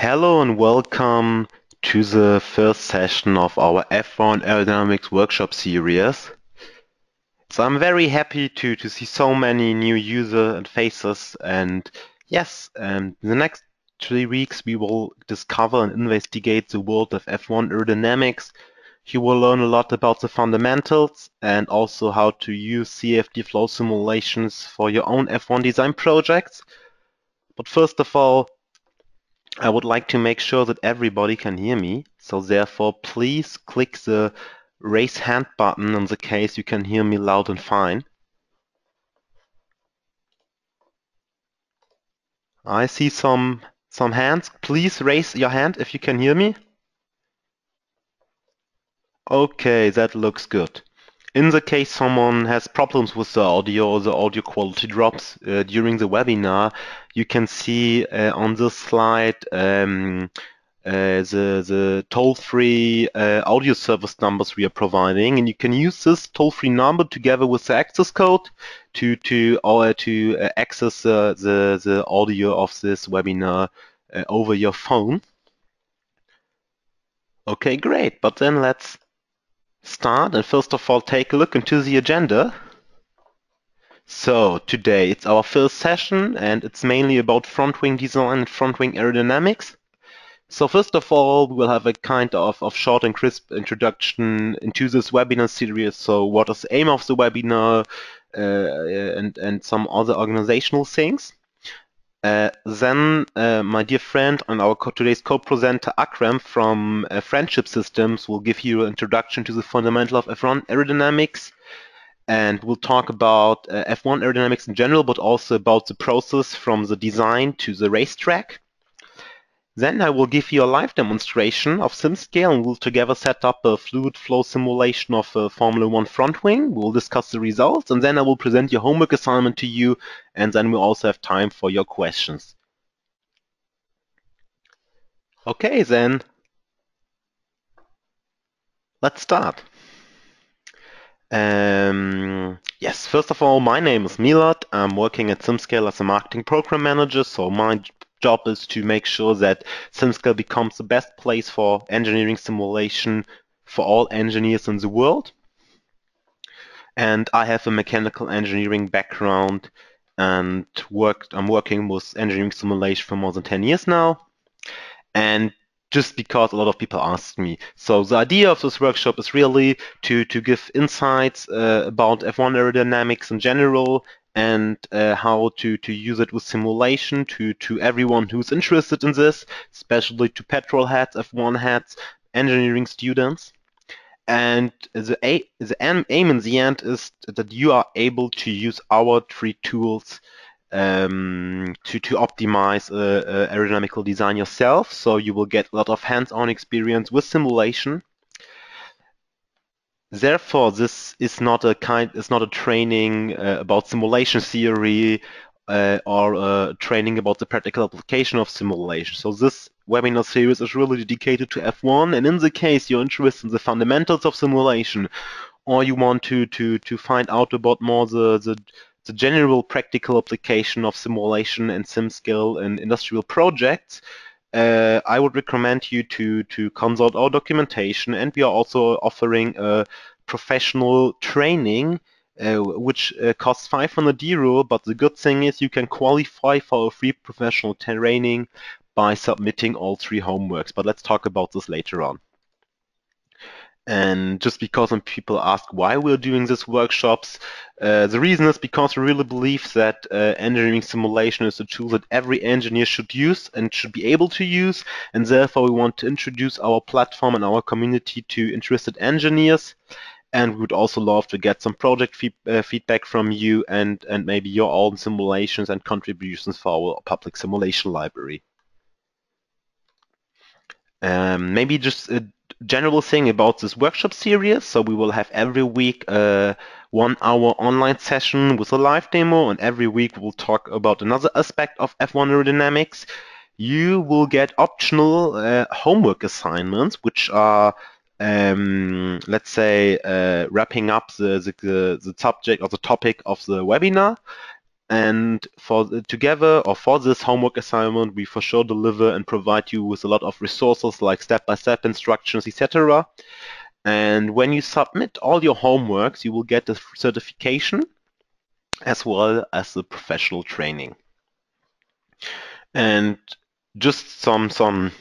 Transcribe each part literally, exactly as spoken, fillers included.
Hello and welcome to the first session of our F one Aerodynamics workshop series. So I'm very happy to, to see so many new users and faces, and yes, and in the next three weeks we will discover and investigate the world of F one aerodynamics. You will learn a lot about the fundamentals and also how to use C F D flow simulations for your own F one design projects. But first of all, I would like to make sure that everybody can hear me, so therefore please click the raise hand button in the case you can hear me loud and fine. I see some some hands. Please raise your hand if you can hear me. Okay, that looks good. In the case someone has problems with the audio or the audio quality drops uh, during the webinar, you can see uh, on this slide um, uh, the, the toll-free uh, audio service numbers we are providing, and you can use this toll-free number together with the access code to to or to uh, access uh, the the audio of this webinar uh, over your phone. Okay, great. But then let's start, and first of all take a look into the agenda. So today it's our first session and it's mainly about front wing design and front wing aerodynamics. So first of all we will have a kind of, of short and crisp introduction into this webinar series, so what is the aim of the webinar uh, and, and some other organizational things. Uh, then uh, my dear friend and our co today's co-presenter Akram from uh, Friendship Systems will give you an introduction to the fundamental of F one aerodynamics, and we'll talk about uh, F one aerodynamics in general, but also about the process from the design to the racetrack. Then I will give you a live demonstration of SimScale, and we'll together set up a fluid flow simulation of a Formula one front wing. We'll discuss the results, and then I will present your homework assignment to you, and then we'll also have time for your questions. Okay, then let's start. Um, yes, first of all, my name is Milad. I'm working at SimScale as a marketing program manager, so my job is to make sure that SimScale becomes the best place for engineering simulation for all engineers in the world. And I have a mechanical engineering background and worked, I'm working with engineering simulation for more than ten years now. And just because a lot of people asked me. So the idea of this workshop is really to, to give insights uh, about F one aerodynamics in general, and uh, how to, to use it with simulation to, to everyone who's interested in this, especially to petrol heads, F one heads, engineering students. And the, a the aim in the end is that you are able to use our three tools um, to, to optimize uh, uh, aerodynamical design yourself, so you will get a lot of hands-on experience with simulation. Therefore, this is not a kind, it's not a training uh, about simulation theory uh, or uh, training about the practical application of simulation. So this webinar series is really dedicated to F one, and in the case you're interested in the fundamentals of simulation, or you want to to to find out about more the the, the general practical application of simulation and SimScale in industrial projects, Uh, I would recommend you to, to consult our documentation, and we are also offering a professional training uh, which uh, costs five hundred euro, but the good thing is you can qualify for a free professional training by submitting all three homeworks, but let's talk about this later on. And just because some people ask why we're doing these workshops, uh, the reason is because we really believe that uh, engineering simulation is a tool that every engineer should use and should be able to use, and therefore we want to introduce our platform and our community to interested engineers, and we would also love to get some project fe uh, feedback from you and, and maybe your own simulations and contributions for our public simulation library. Um, maybe just a general thing about this workshop series. So we will have every week a one hour online session with a live demo, and every week we'll talk about another aspect of F one aerodynamics. You will get optional uh, homework assignments, which are um, let's say uh, wrapping up the, the, the subject or the topic of the webinar. And for the, together or for this homework assignment, we for sure deliver and provide you with a lot of resources like step-by-step instructions, et cetera. And when you submit all your homeworks, you will get a certification as well as the professional training. And just some some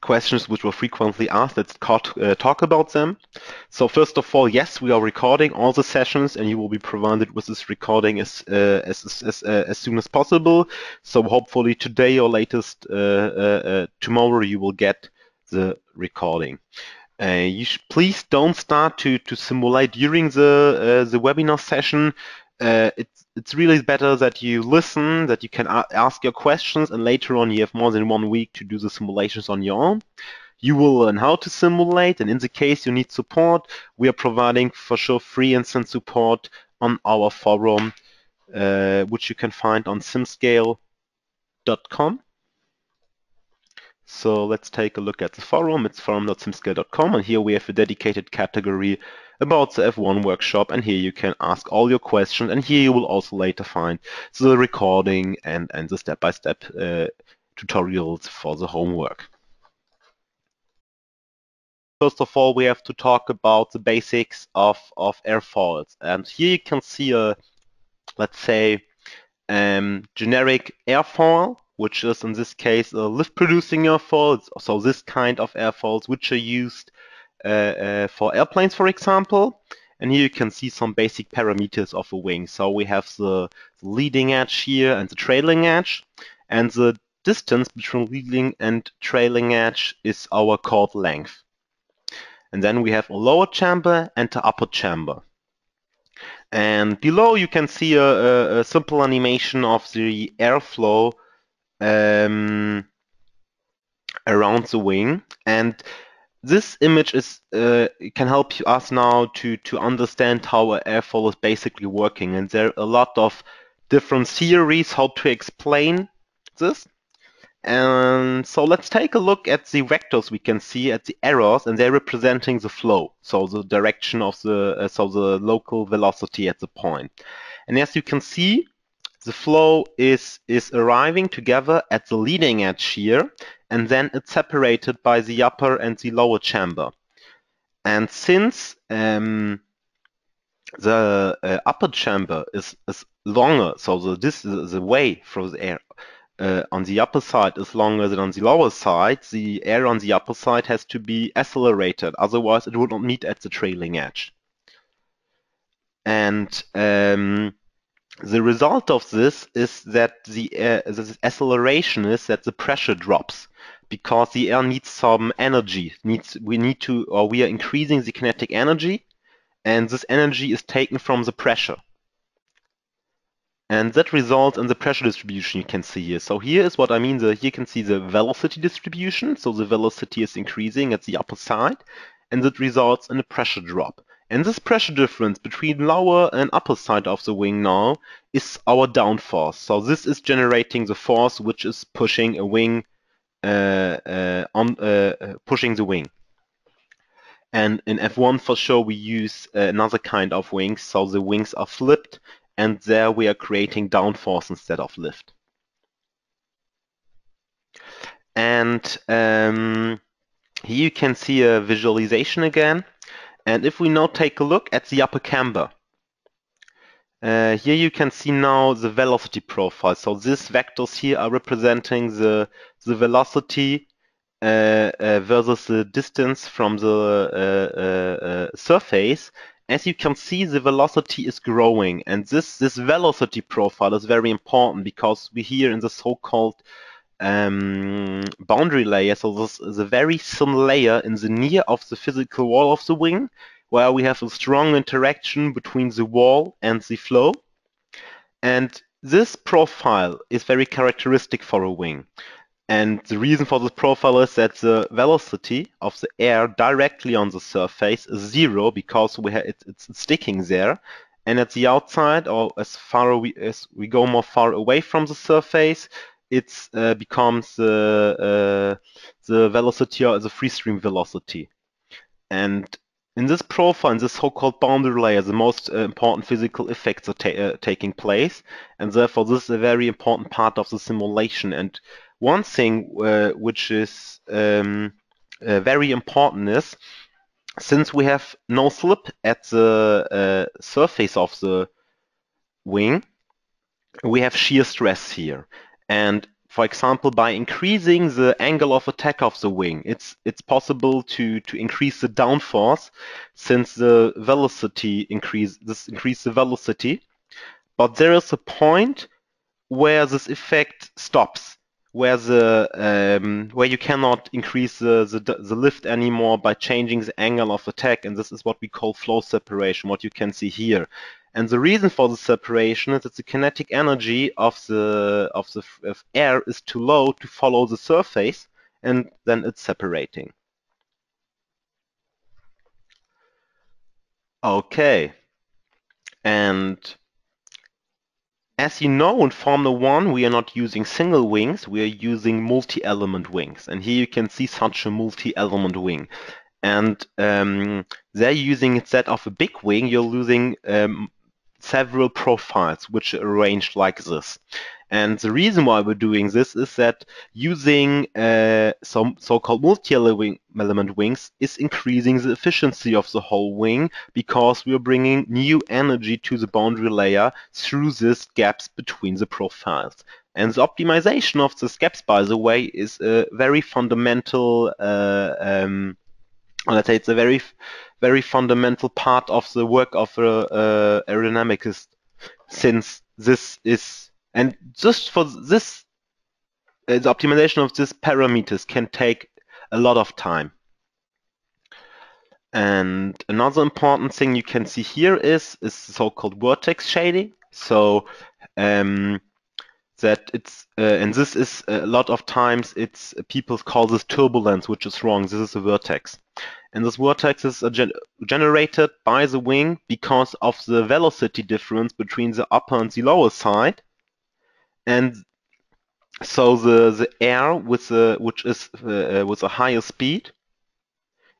questions which were frequently asked, let's talk about them. So first of all, yes, we are recording all the sessions and you will be provided with this recording as uh, as, as, as, uh, as soon as possible. So hopefully today or latest uh, uh, uh, tomorrow you will get the recording. Uh, you should, please don't start to, to simulate during the, uh, the webinar session. Uh, it's, it's really better that you listen, that you can ask your questions, and later on you have more than one week to do the simulations on your own. You will learn how to simulate, and in the case you need support, we are providing for sure free instant support on our forum, uh, which you can find on simscale dot com. So let's take a look at the forum. It's forum dot simscale dot com, and here we have a dedicated category about the F one workshop, and here you can ask all your questions, and here you will also later find the recording and, and the step-by-step uh, tutorials for the homework. First of all, we have to talk about the basics of, of airfoils, and here you can see a, let's say, um, generic airfoil, which is in this case a lift-producing airfoil, so this kind of airfoils which are used uh, uh, for airplanes, for example. And here you can see some basic parameters of a wing. So we have the leading edge here and the trailing edge, and the distance between leading and trailing edge is our chord length. And then we have a lower chamber and the upper chamber. And below you can see a, a, a simple animation of the airflow Um, around the wing, and this image is uh, can help us now to to understand how an airfoil is basically working. And there are a lot of different theories how to explain this. And so let's take a look at the vectors we can see at the arrows, and they're representing the flow, so the direction of the uh, so the local velocity at the point. And as you can see, the flow is, is arriving together at the leading edge here, and then it's separated by the upper and the lower chamber. And since um, the uh, upper chamber is, is longer, so the, this, the way from the air uh, on the upper side is longer than on the lower side, the air on the upper side has to be accelerated, otherwise it would not meet at the trailing edge. And um, the result of this is that the uh, this acceleration is that the pressure drops, because the air needs some energy. Needs we need to, or we are increasing the kinetic energy, and this energy is taken from the pressure, and that results in the pressure distribution you can see here. So here is what I mean. The, here you can see the velocity distribution. So the velocity is increasing at the upper side, and that results in a pressure drop. And this pressure difference between lower and upper side of the wing now is our downforce. So this is generating the force which is pushing a wing, uh, uh, on uh, pushing the wing. And in F one for sure we use uh, another kind of wings, so the wings are flipped, and there we are creating downforce instead of lift. And um, here you can see a visualization again. And if we now take a look at the upper camber, uh, here you can see now the velocity profile. So these vectors here are representing the, the velocity uh, uh, versus the distance from the uh, uh, uh, surface. As you can see, the velocity is growing, and this, this velocity profile is very important, because we here in the so-called Um, boundary layer, so this is a very thin layer in the near of the physical wall of the wing, where we have a strong interaction between the wall and the flow. And this profile is very characteristic for a wing. And the reason for this profile is that the velocity of the air directly on the surface is zero, because we ha it, it's sticking there. And at the outside, or as far as we, as we go more far away from the surface, it uh, becomes uh, uh, the velocity, or the free stream velocity. And In this profile, in this so-called boundary layer, the most uh, important physical effects are ta uh, taking place, and therefore this is a very important part of the simulation. And one thing uh, which is um, uh, very important is, since we have no slip at the uh, surface of the wing, we have shear stress here. And for example, by increasing the angle of attack of the wing, it's it's possible to to increase the downforce, since the velocity increase this increase the velocity. But there is a point where this effect stops, where the um, where you cannot increase the, the the lift anymore by changing the angle of attack, and this is what we call flow separation, what you can see here. And the reason for the separation is that the kinetic energy of the of the of air is too low to follow the surface, and then it's separating. Okay. And as you know, in Formula one we are not using single wings, we are using multi-element wings. And here you can see such a multi-element wing. And um, they're using, instead of a big wing, you're losing um, several profiles which are arranged like this. And the reason why we're doing this is that using uh, some so-called multi-element wings is increasing the efficiency of the whole wing, because we're bringing new energy to the boundary layer through these gaps between the profiles. And the optimization of these gaps, by the way, is a very fundamental uh, um, let's say it's a very, very fundamental part of the work of a uh, aerodynamicist, since this is, and just for this, uh, the optimization of these parameters can take a lot of time. And another important thing you can see here is is so-called vertex shading. So um, that it's uh, and this is a lot of times it's people call this turbulence, which is wrong. This is a vertex. And this vortex is gen generated by the wing because of the velocity difference between the upper and the lower side, and so the the air with the which is uh, with a higher speed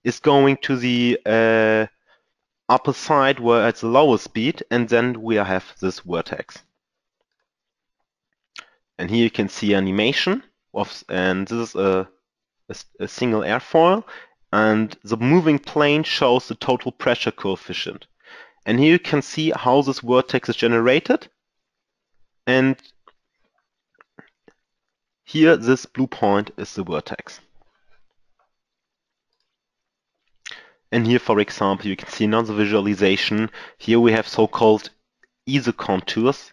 is going to the uh, upper side where it's a lower speed, and then we have this vortex. And here you can see animation of, and this is a, a, a single airfoil. And the moving plane shows the total pressure coefficient. And here you can see how this vortex is generated. And here this blue point is the vortex. And here, for example, you can see another visualization. Here we have so-called isocontours.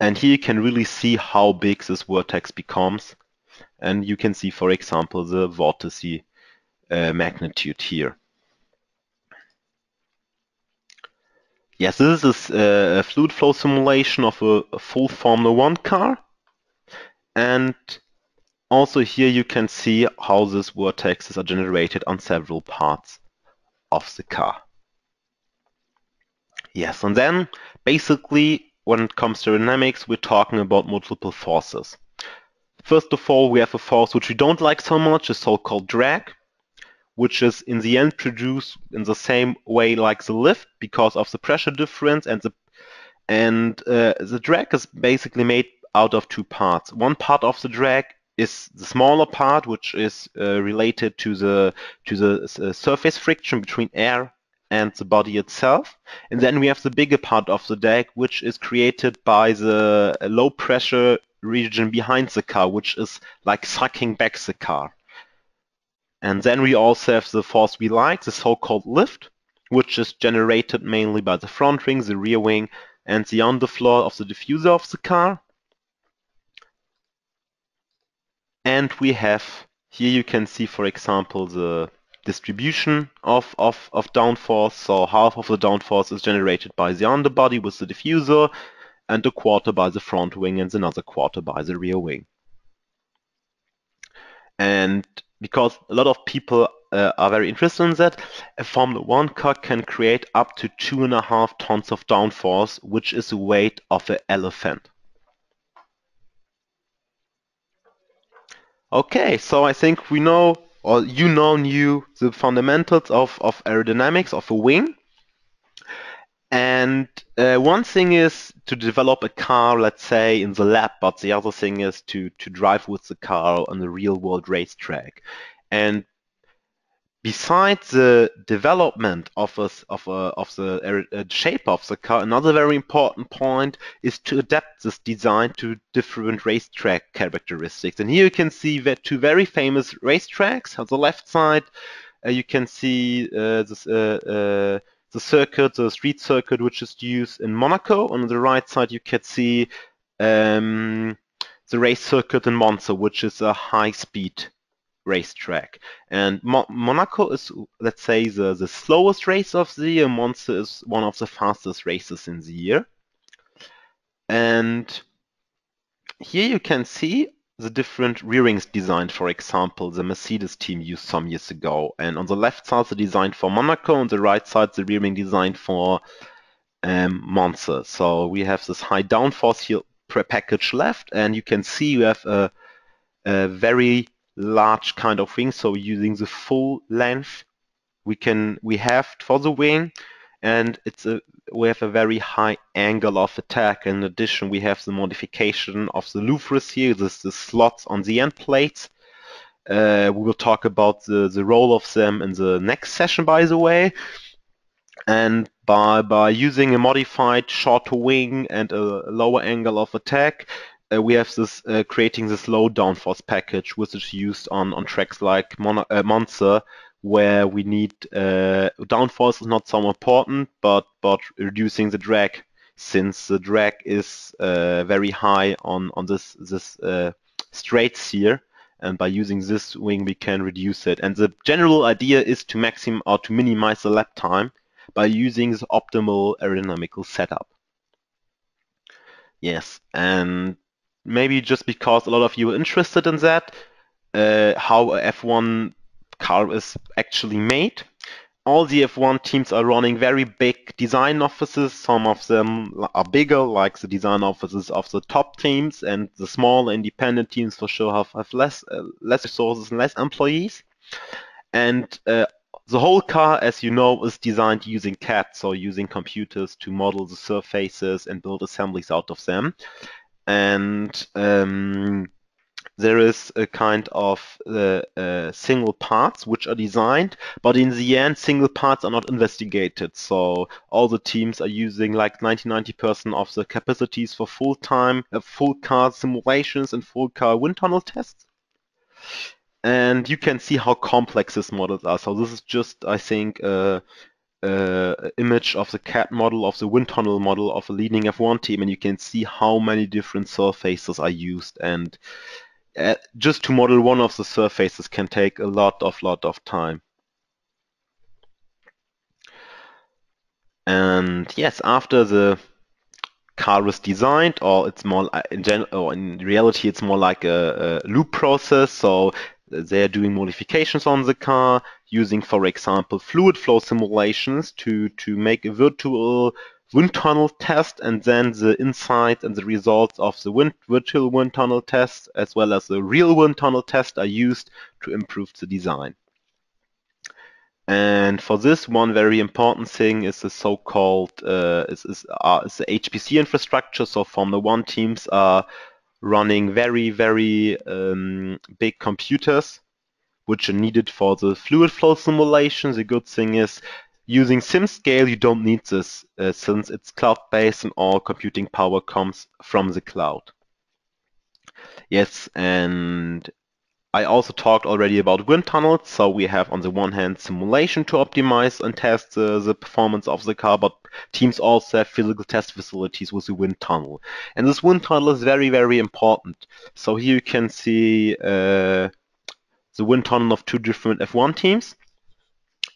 And here you can really see how big this vortex becomes. And you can see, for example, the vortice Uh, magnitude here. Yes, this is uh, a fluid flow simulation of a, a full Formula one car, and also here you can see how these vortexes are generated on several parts of the car. Yes, and then basically when it comes to aerodynamics, we're talking about multiple forces. First of all, we have a force which we don't like so much, a so-called drag, which is in the end produced in the same way like the lift because of the pressure difference, and the and uh, the drag is basically made out of two parts. One part of the drag is the smaller part, which is uh, related to the to the uh, surface friction between air and the body itself, and then we have the bigger part of the drag, which is created by the low pressure region behind the car, which is like sucking back the car. And then we also have the force we like, the so-called lift, which is generated mainly by the front wing, the rear wing, and the underfloor of the diffuser of the car. And we have, here you can see, for example, the distribution of, of, of downforce. So half of the downforce is generated by the underbody with the diffuser, and a quarter by the front wing, and another quarter by the rear wing. And because a lot of people uh, are very interested in that, a Formula one car can create up to two and a half tons of downforce, which is the weight of an elephant. Okay, so I think we know or you now knew the fundamentals of, of aerodynamics of a wing. And uh, one thing is to develop a car, let's say, in the lab, but the other thing is to, to drive with the car on the real-world racetrack. And besides the development of, a, of, a, of the shape of the car, another very important point is to adapt this design to different racetrack characteristics. And here you can see that two very famous racetracks. On the left side, uh, you can see uh, this, uh, uh, the circuit, the street circuit, which is used in Monaco. On the right side, you can see um, the race circuit in Monza, which is a high-speed racetrack. And Mo Monaco is, let's say, the, the slowest race of the year. Monza is one of the fastest races in the year. And here you can see the different rearings designed, for example, the Mercedes team used some years ago. And on the left side, the design for Monaco, on the right side, the rearing design for um, Monza. So we have this high downforce here per package left, and you can see we have a, a very large kind of wing. So using the full length we can we have for the wing, and it's a we have a very high angle of attack. In addition, we have the modification of the louvres here, this the slots on the end plates. Uh, we will talk about the, the role of them in the next session, by the way. And by by using a modified shorter wing and a lower angle of attack, Uh, we have this uh, creating this low downforce package, which is used on on tracks like Mon uh, Monza, where we need uh, downforce is not so important, but but reducing the drag, since the drag is uh, very high on on this this uh, straights here, and by using this wing we can reduce it. And the general idea is to maximize or to minimize the lap time by using this optimal aerodynamical setup. Yes, and maybe just because a lot of you are interested in that, uh, how a F one car is actually made. All the F one teams are running very big design offices. Some of them are bigger, like the design offices of the top teams, and the smaller independent teams for sure have, have less, uh, less resources and less employees. And uh, the whole car, as you know, is designed using C A D, so using computers to model the surfaces and build assemblies out of them. And um, there is a kind of uh, uh, single parts which are designed, but in the end single parts are not investigated, so all the teams are using like ninety to ninety percent of the capacities for full-time, uh, full car simulations and full car wind tunnel tests. And you can see how complex these models are. So this is just, I think, uh, Uh, image of the C A D model, of the wind tunnel model of a leading F one team, and you can see how many different surfaces are used. And uh, just to model one of the surfaces can take a lot of lot of time. And yes, after the car is designed, or it's more in general, or in reality, it's more like a, a loop process. So they're doing modifications on the car, using, for example, fluid flow simulations to, to make a virtual wind tunnel test, and then the insights and the results of the wind, virtual wind tunnel test as well as the real wind tunnel test are used to improve the design. And for this, one very important thing is the so-called uh, is, is, uh, is the H P C infrastructure. So Formula One teams are running very, very um, big computers, which are needed for the fluid flow simulations. The good thing is, using SimScale, you don't need this, uh, since it's cloud-based and all computing power comes from the cloud. Yes, and I also talked already about wind tunnels. So we have, on the one hand, simulation to optimize and test uh, the performance of the car, but teams also have physical test facilities with the wind tunnel. And this wind tunnel is very, very important. So here you can see uh, the wind tunnel of two different F one teams,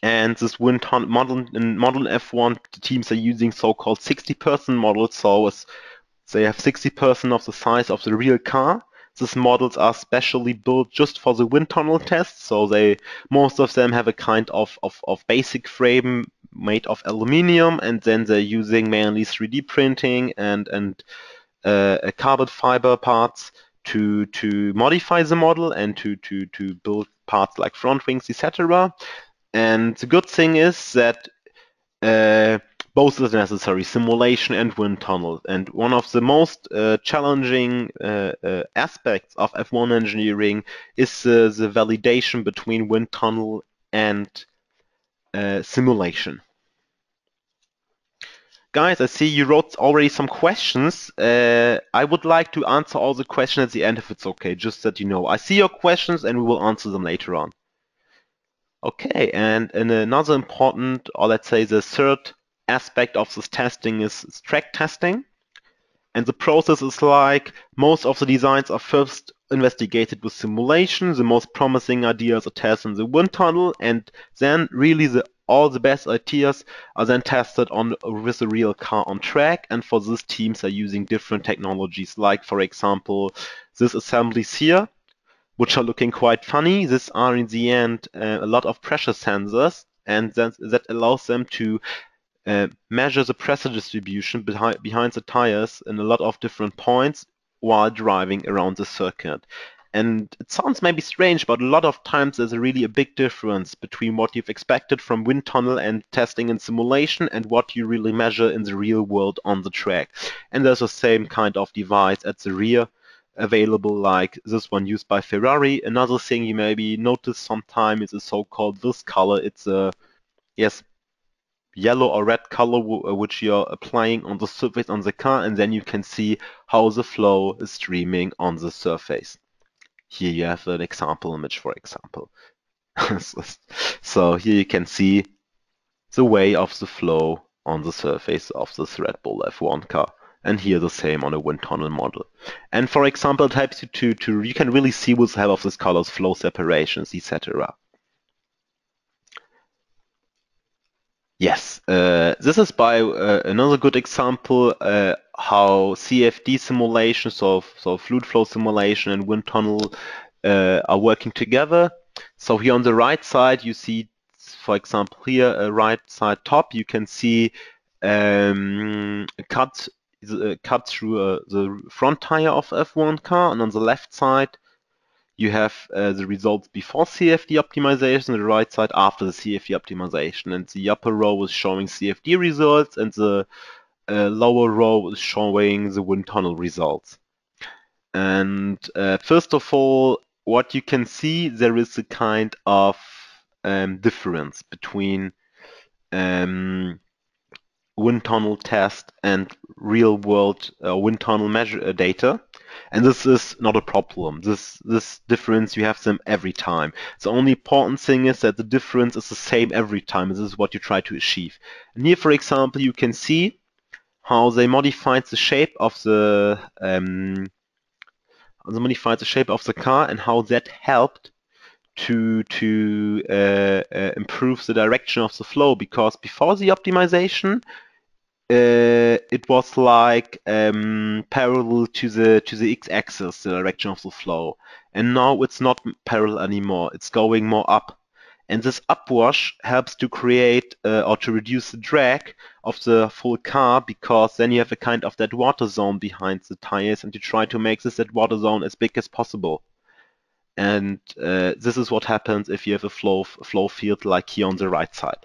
and this wind tunnel model in modern F one teams are using so-called sixty percent models. So they have sixty percent of the size of the real car. These models are specially built just for the wind tunnel tests, so they most of them have a kind of, of, of basic frame made of aluminium, and then they're using mainly three D printing and and uh, carbon fiber parts to to modify the model and to to to build parts like front wings, et cetera. And the good thing is that uh, both is necessary, simulation and wind tunnel. And one of the most uh, challenging uh, uh, aspects of F one engineering is uh, the validation between wind tunnel and uh, simulation. Guys, I see you wrote already some questions. Uh, I would like to answer all the questions at the end if it's okay, just that you know. I see your questions and we will answer them later on. Okay, and, and another important, or let's say the third aspect of this testing is track testing. And the process is like most of the designs are first investigated with simulation, the most promising ideas are tested in the wind tunnel, and then really the all the best ideas are then tested on with the real car on track, and for this teams are using different technologies, like for example these assemblies here, which are looking quite funny. These are in the end uh, a lot of pressure sensors, and that, that allows them to uh, measure the pressure distribution behind, behind the tires in a lot of different points while driving around the circuit. And it sounds maybe strange, but a lot of times there's a really a big difference between what you've expected from wind tunnel and testing in simulation and what you really measure in the real world on the track. And there's the same kind of device at the rear available, like this one used by Ferrari. Another thing you maybe notice sometime is a so-called this color. It's a yes, yellow or red color which you're applying on the surface on the car, and then you can see how the flow is streaming on the surface. Here you have an example image, for example. So here you can see the way of the flow on the surface of this Red Bull F one car. And here the same on a wind tunnel model. And for example, it helps you to, to you can really see with the help of these colors, flow separations, et cetera. Yes, uh, this is by uh, another good example uh, how C F D simulation, so, so fluid flow simulation and wind tunnel uh, are working together. So here on the right side you see, for example here, uh, right side top, you can see um, a cut, uh, cut through uh, the front tire of F one car, and on the left side you have uh, the results before C F D optimization, and the right side after the C F D optimization. And the upper row is showing C F D results, and the uh, lower row is showing the wind tunnel results. And uh, first of all, what you can see, there is a kind of um, difference between um, wind tunnel test and real world uh, wind tunnel measure uh, data. And this is not a problem. This this difference, you have them every time. The only important thing is that the difference is the same every time. This is what you try to achieve. And here, for example, you can see how they modified the shape of the um, they modified the shape of the car, and how that helped to to uh, uh, improve the direction of the flow. Because before the optimization, Uh, it was like um, parallel to the to the x-axis, the direction of the flow, and now it's not parallel anymore. It's going more up, and this upwash helps to create uh, or to reduce the drag of the full car, because then you have a kind of that water zone behind the tires, and you try to make this that water zone as big as possible. And uh, this is what happens if you have a flow flow field like here on the right side.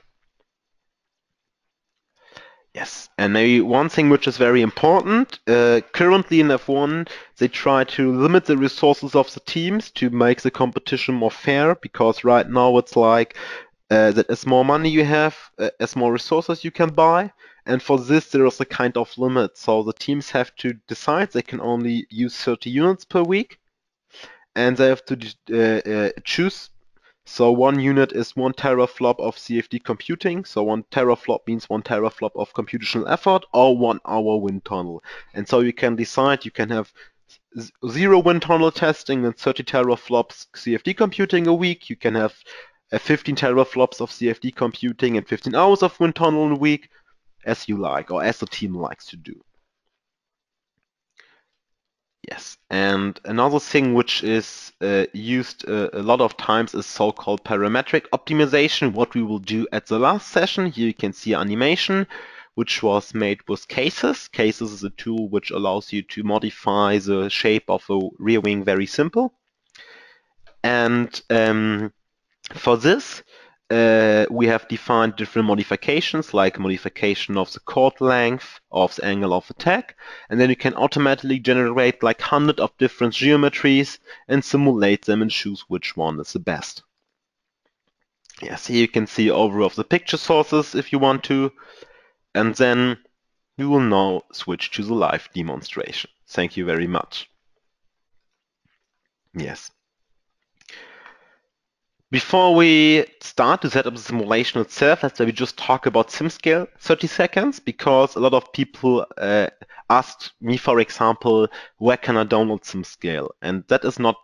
Yes, and maybe one thing which is very important, uh, currently in F one they try to limit the resources of the teams to make the competition more fair, because right now it's like uh, that as more money you have, uh, as more resources you can buy, and for this there is a kind of limit, so the teams have to decide they can only use thirty units per week, and they have to uh, uh, choose. So one unit is one teraflop of C F D computing, so one teraflop means one teraflop of computational effort, or one hour wind tunnel. And so you can decide, you can have zero wind tunnel testing and thirty teraflops C F D computing a week, you can have fifteen teraflops of C F D computing and fifteen hours of wind tunnel a week, as you like, or as the team likes to do. Yes, and another thing which is uh, used uh, a lot of times is so-called parametric optimization, what we will do at the last session. Here you can see animation, which was made with Cases. Cases is a tool which allows you to modify the shape of a rear wing very simple. And um, for this, uh, we have defined different modifications, like modification of the chord length, of the angle of attack, and then you can automatically generate like hundred of different geometries and simulate them and choose which one is the best. Yes, here you can see overview of the picture sources if you want to, and then we will now switch to the live demonstration. Thank you very much. Yes. Before we start to set up the simulation itself, let's maybe just talk about SimScale thirty seconds, because a lot of people uh, asked me, for example, where can I download SimScale? And that is not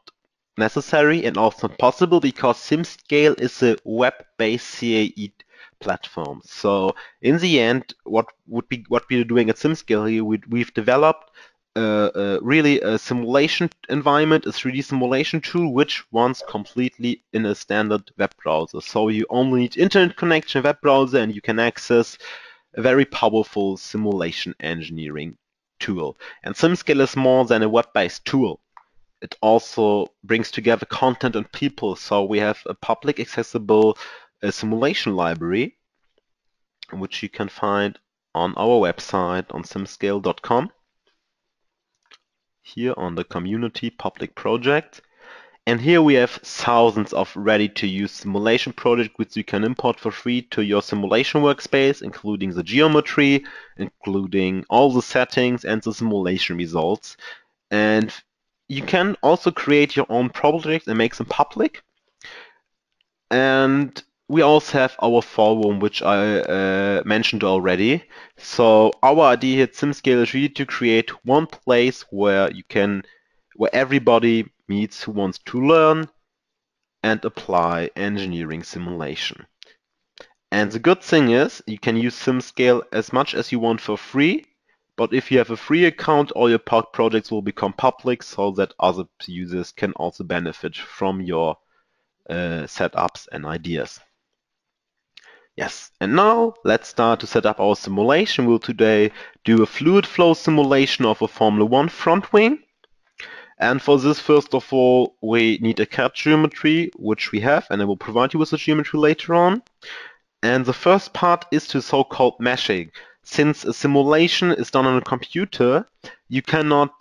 necessary and also possible, because SimScale is a web-based C A E platform. So in the end, what would be what we're doing at SimScale here, we, we've developed Uh, uh, really a simulation environment, a three D simulation tool, which runs completely in a standard web browser. So you only need internet connection, web browser, and you can access a very powerful simulation engineering tool. And SimScale is more than a web-based tool. It also brings together content and people. So we have a public accessible uh, simulation library, which you can find on our website on simscale dot com. Here on the community public project, and here we have thousands of ready-to-use simulation projects which you can import for free to your simulation workspace, including the geometry, including all the settings and the simulation results. And you can also create your own projects and make them public. And we also have our forum, which I uh, mentioned already. So our idea at SimScale is really to create one place where you can, where everybody meets who wants to learn and apply engineering simulation. And the good thing is, you can use SimScale as much as you want for free. But if you have a free account, all your projects will become public, so that other users can also benefit from your uh, setups and ideas. Yes, and now let's start to set up our simulation. We'll today do a fluid flow simulation of a Formula One front wing. And for this, first of all, we need a C A D geometry, which we have, and I will provide you with the geometry later on. And the first part is to so-called meshing. Since a simulation is done on a computer, you cannot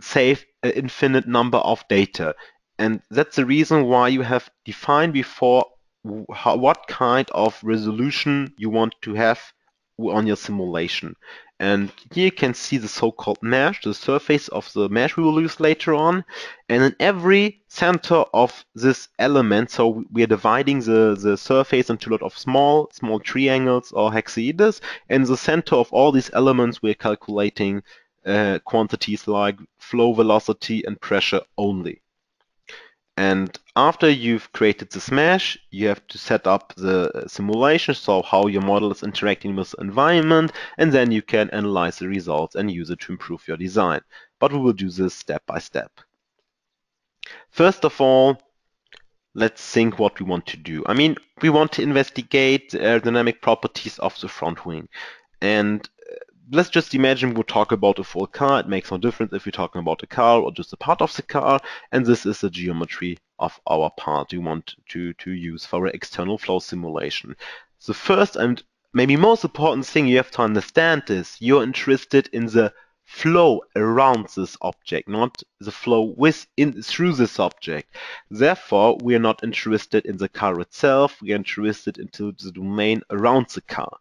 save an infinite number of data. And that's the reason why you have defined before How, what kind of resolution you want to have on your simulation. And here you can see the so-called mesh, the surface of the mesh we will use later on. And in every center of this element, so we are dividing the, the surface into a lot of small, small triangles or hexaeders. And in the center of all these elements, we are calculating uh, quantities like flow velocity and pressure only. And after you've created this mesh, you have to set up the simulation, so how your model is interacting with the environment, and then you can analyze the results and use it to improve your design. But we will do this step by step. First of all, let's think what we want to do. I mean, we want to investigate the aerodynamic properties of the front wing. And let's just imagine we'll talk about a full car. It makes no difference if we're talking about a car or just a part of the car. And this is the geometry of our part we want to, to use for an external flow simulation. The first and maybe most important thing you have to understand is you're interested in the flow around this object, not the flow within through this object. Therefore, we are not interested in the car itself. We are interested in the domain around the car.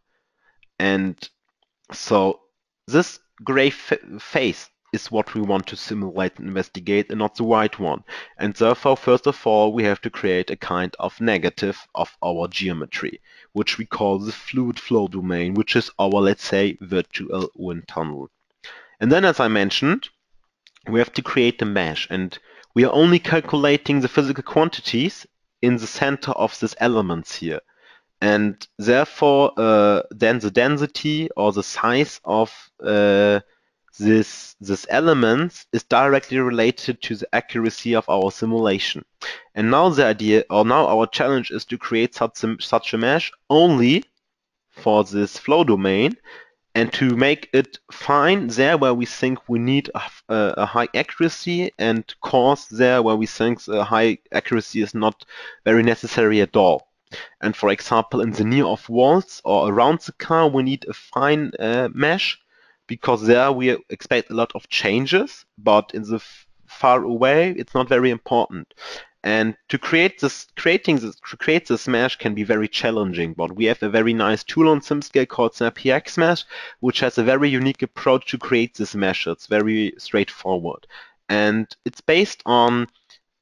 And so this gray face is what we want to simulate and investigate, and not the white one. And therefore, first of all, we have to create a kind of negative of our geometry, which we call the fluid flow domain, which is our, let's say, virtual wind tunnel. And then, as I mentioned, we have to create a mesh, and we are only calculating the physical quantities in the center of these elements here. And therefore, uh, then the density or the size of uh, this this elements is directly related to the accuracy of our simulation. And now the idea, or now our challenge, is to create such a, such a mesh only for this flow domain, And to make it fine there where we think we need a, a, a high accuracy, and coarse there where we think a high accuracy is not very necessary at all. And for example, in the near of walls or around the car, we need a fine uh, mesh, because there we expect a lot of changes, but in the far away it's not very important. And to create this, creating this, to create this mesh can be very challenging, but we have a very nice tool on SimScale called SnapPx Mesh, which has a very unique approach to create this mesh. It's very straightforward. And it's based on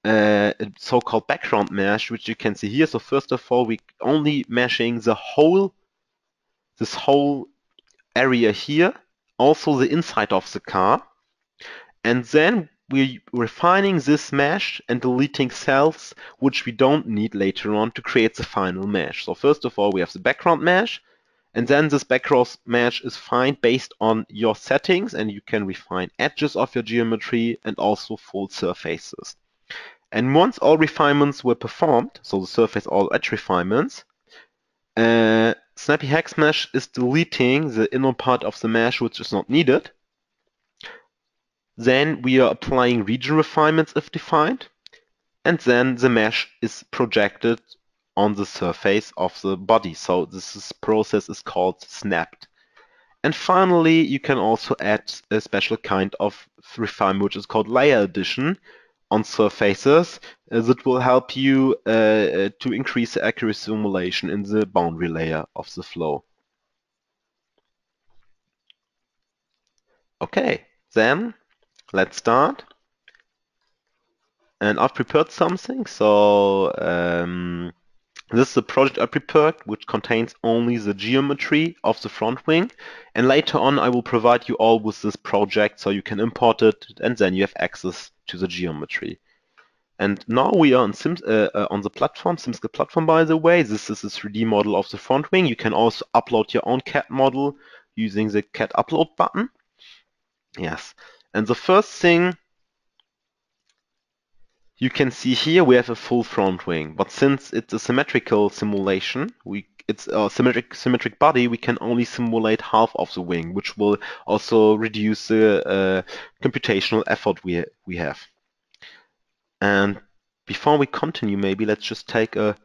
uh, a so-called background mesh, which you can see here. So first of all, we only meshing the whole, this whole area here, also the inside of the car. And then we're refining this mesh and deleting cells which we don't need later on to create the final mesh. So first of all, we have the background mesh, and then this background mesh is fine based on your settings, and you can refine edges of your geometry and also full surfaces. And once all refinements were performed, so the surface all edge refinements, uh, SnapPx Mesh is deleting the inner part of the mesh which is not needed. Then we are applying region refinements if defined, and then the mesh is projected on the surface of the body. So this is process is called snapped. And finally, you can also add a special kind of refinement which is called layer addition on surfaces uh, that will help you uh, to increase the accuracy simulation in the boundary layer of the flow. Okay, then let's start. And I've prepared something. So um, this is a project I prepared which contains only the geometry of the front wing, and later on I will provide you all with this project so you can import it, and then you have access to the geometry. And now we are on, Sim, uh, uh, on the platform, SimScale platform, by the way. This is a three D model of the front wing. You can also upload your own C A D model using the C A D upload button. Yes. And the first thing you can see here, we have a full front wing, but since it's a symmetrical simulation, we, it's a symmetric, symmetric body, we can only simulate half of the wing, which will also reduce the uh, computational effort we, ha we have. And before we continue, maybe let's just take a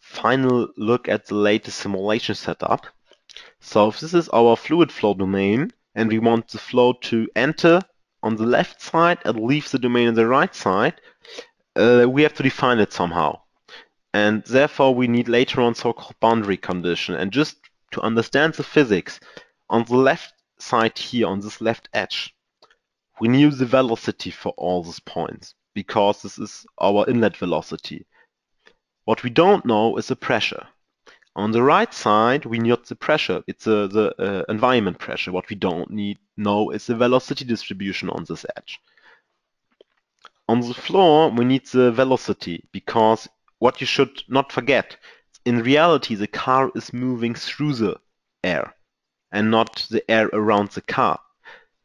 final look at the latest simulation setup. So if this is our fluid flow domain, and we want the flow to enter on the left side and leave the domain on the right side, uh, we have to define it somehow. And therefore we need later on so-called boundary condition. And just to understand the physics, on the left side here, on this left edge, we knew the velocity for all these points, because this is our inlet velocity. What we don't know is the pressure. On the right side, we need the pressure. It's uh, the uh, environment pressure. What we don't need know is the velocity distribution on this edge. On the floor, we need the velocity, because what you should not forget, in reality, the car is moving through the air and not the air around the car.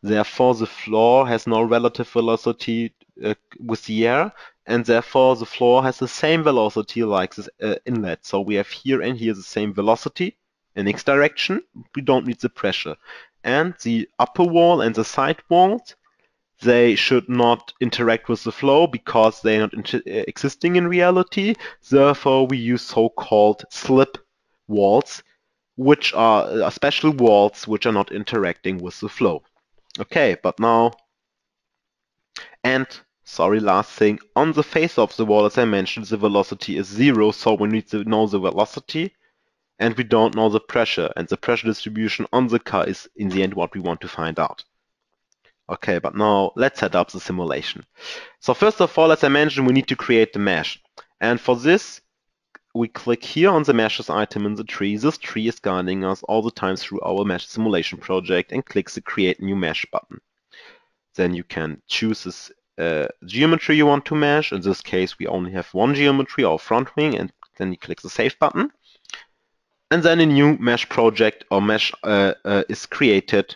Therefore, the floor has no relative velocity uh, with the air, and therefore the floor has the same velocity like this uh, inlet. So we have here and here the same velocity in x direction. We don't need the pressure. And the upper wall and the side walls, they should not interact with the flow because they are not existing in reality. Therefore, we use so-called slip walls, which are uh, special walls which are not interacting with the flow. Okay, but now, and sorry, last thing, on the face of the wall, as I mentioned, the velocity is zero, so we need to know the velocity, and we don't know the pressure, and the pressure distribution on the car is in the end what we want to find out. Okay, but now let's set up the simulation. So first of all, as I mentioned, we need to create the mesh, and for this, we click here on the meshes item in the tree. This tree is guiding us all the time through our mesh simulation project, and click the create new mesh button. Then you can choose this uh, geometry you want to mesh. In this case, we only have one geometry, our front wing, and then you click the save button. And then a new mesh project or mesh uh, uh, is created.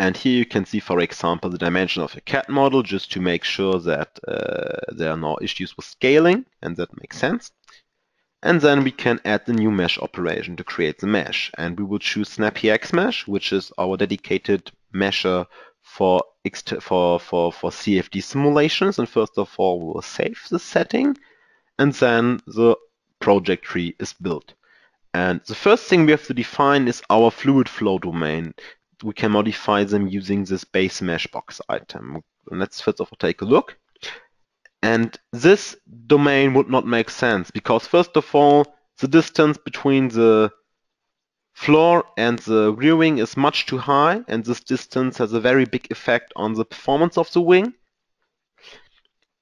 And here you can see, for example, the dimension of a C A D model, just to make sure that uh, there are no issues with scaling, and that makes sense. And then we can add the new mesh operation to create the mesh. And we will choose SnappyX Mesh, which is our dedicated mesher for, for, for, for C F D simulations. And first of all, we'll save the setting. And then the project tree is built. And the first thing we have to define is our fluid flow domain. We can modify them using this base mesh box item. Let's first of all take a look. And this domain would not make sense because, first of all, the distance between the floor and the rear wing is much too high, and this distance has a very big effect on the performance of the wing. On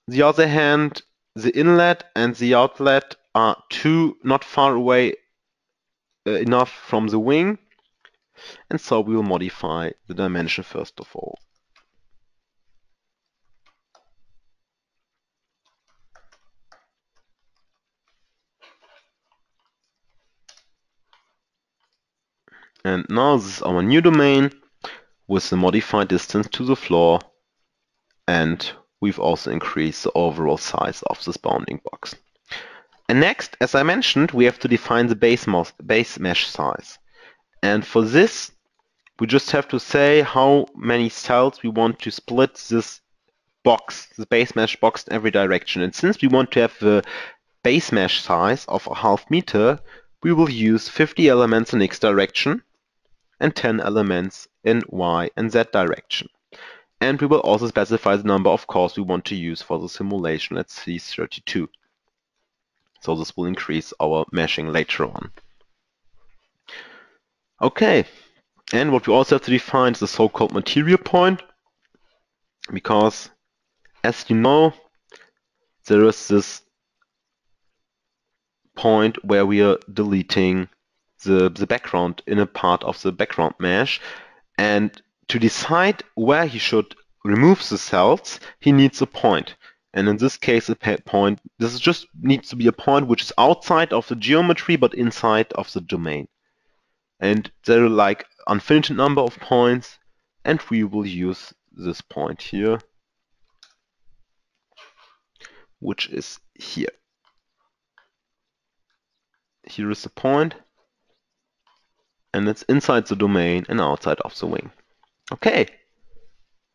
the other hand, the inlet and the outlet are too not far away uh, enough from the wing, and so we will modify the dimension first of all. And now this is our new domain with the modified distance to the floor, and we've also increased the overall size of this bounding box. And next, as I mentioned, we have to define the base, base mesh size. And for this, we just have to say how many cells we want to split this box, the base mesh box, in every direction. And since we want to have the base mesh size of a half meter, we will use fifty elements in X direction and ten elements in Y and Z direction. And we will also specify the number of cores we want to use for the simulation at C thirty-two. So this will increase our meshing later on. Okay, and what we also have to define is the so-called material point, because, as you know, there is this point where we are deleting the, the background in a part of the background mesh, and to decide where he should remove the cells, he needs a point. And in this case, a point, this is just needs to be a point which is outside of the geometry but inside of the domain. And there are like infinite number of points, and we will use this point here, which is here. Here is the point, and it's inside the domain and outside of the wing. Okay,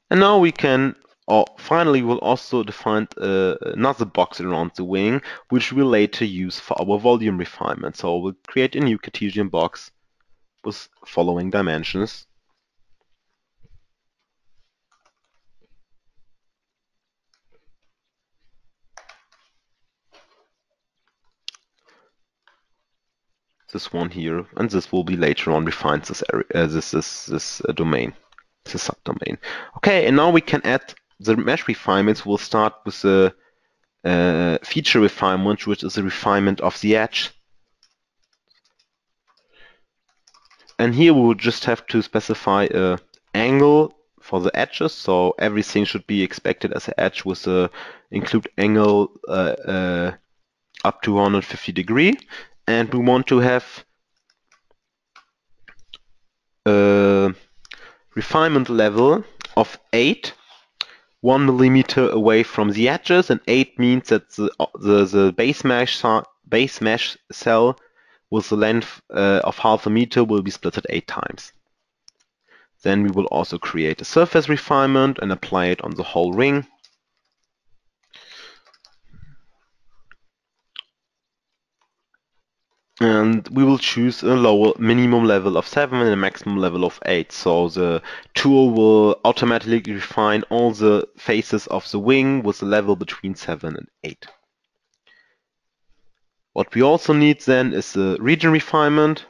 and now we can, or finally we'll also define uh, another box around the wing, which we'll later use for our volume refinement. So we'll create a new Cartesian box with following dimensions. This one here, and this will be later on refined this area, uh, this this this uh, domain, this subdomain. Okay, and now we can add the mesh refinements. We'll start with the uh, feature refinement, which is the refinement of the edge. And here we will just have to specify a angle for the edges, so everything should be expected as an edge with a include angle uh, uh, up to one hundred fifty degrees. And we want to have a refinement level of eight, one millimeter away from the edges, and eight means that the, the, the base, mesh, base mesh cell with the length uh, of half a meter will be split at eight times. Then we will also create a surface refinement and apply it on the whole ring. And we will choose a lower minimum level of seven and a maximum level of eight. So the tool will automatically refine all the faces of the wing with a level between seven and eight. What we also need then is the region refinement.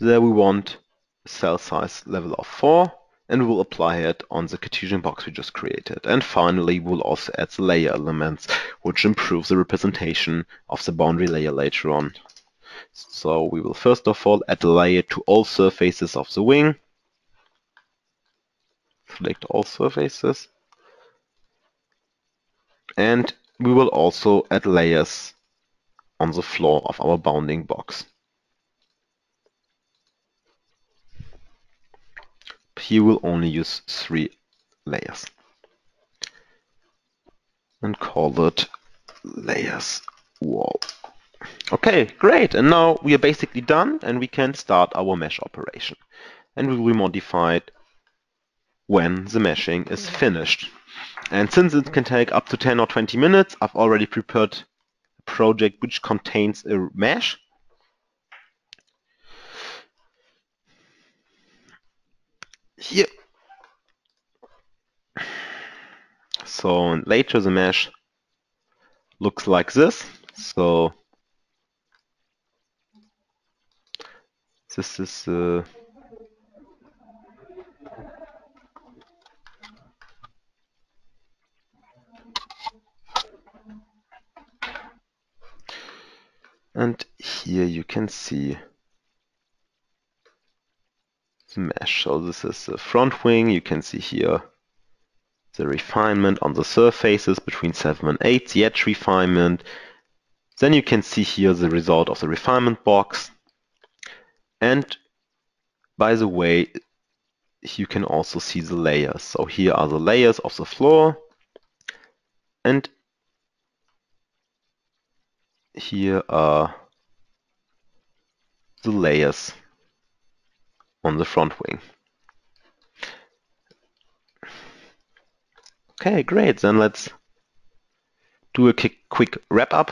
There we want cell size level of four. And we'll apply it on the Cartesian box we just created. And finally, we'll also add the layer elements, which improves the representation of the boundary layer later on. So we will first of all add a layer to all surfaces of the wing. Select all surfaces. And we will also add layers on the floor of our bounding box. Here we'll only use three layers. and call it layers wall. Okay, great. And now we are basically done and we can start our mesh operation. And we will modify it when the meshing is finished. And since it can take up to ten or twenty minutes, I've already prepared a project which contains a mesh. Here. So later the mesh looks like this. So this is uh, and here you can see the mesh. So this is the front wing. You can see here the refinement on the surfaces between seven and eight, the edge refinement. Then you can see here the result of the refinement box. And by the way, you can also see the layers. So here are the layers of the floor. And here are the layers on the front wing. Okay, great. Then let's do a quick wrap up.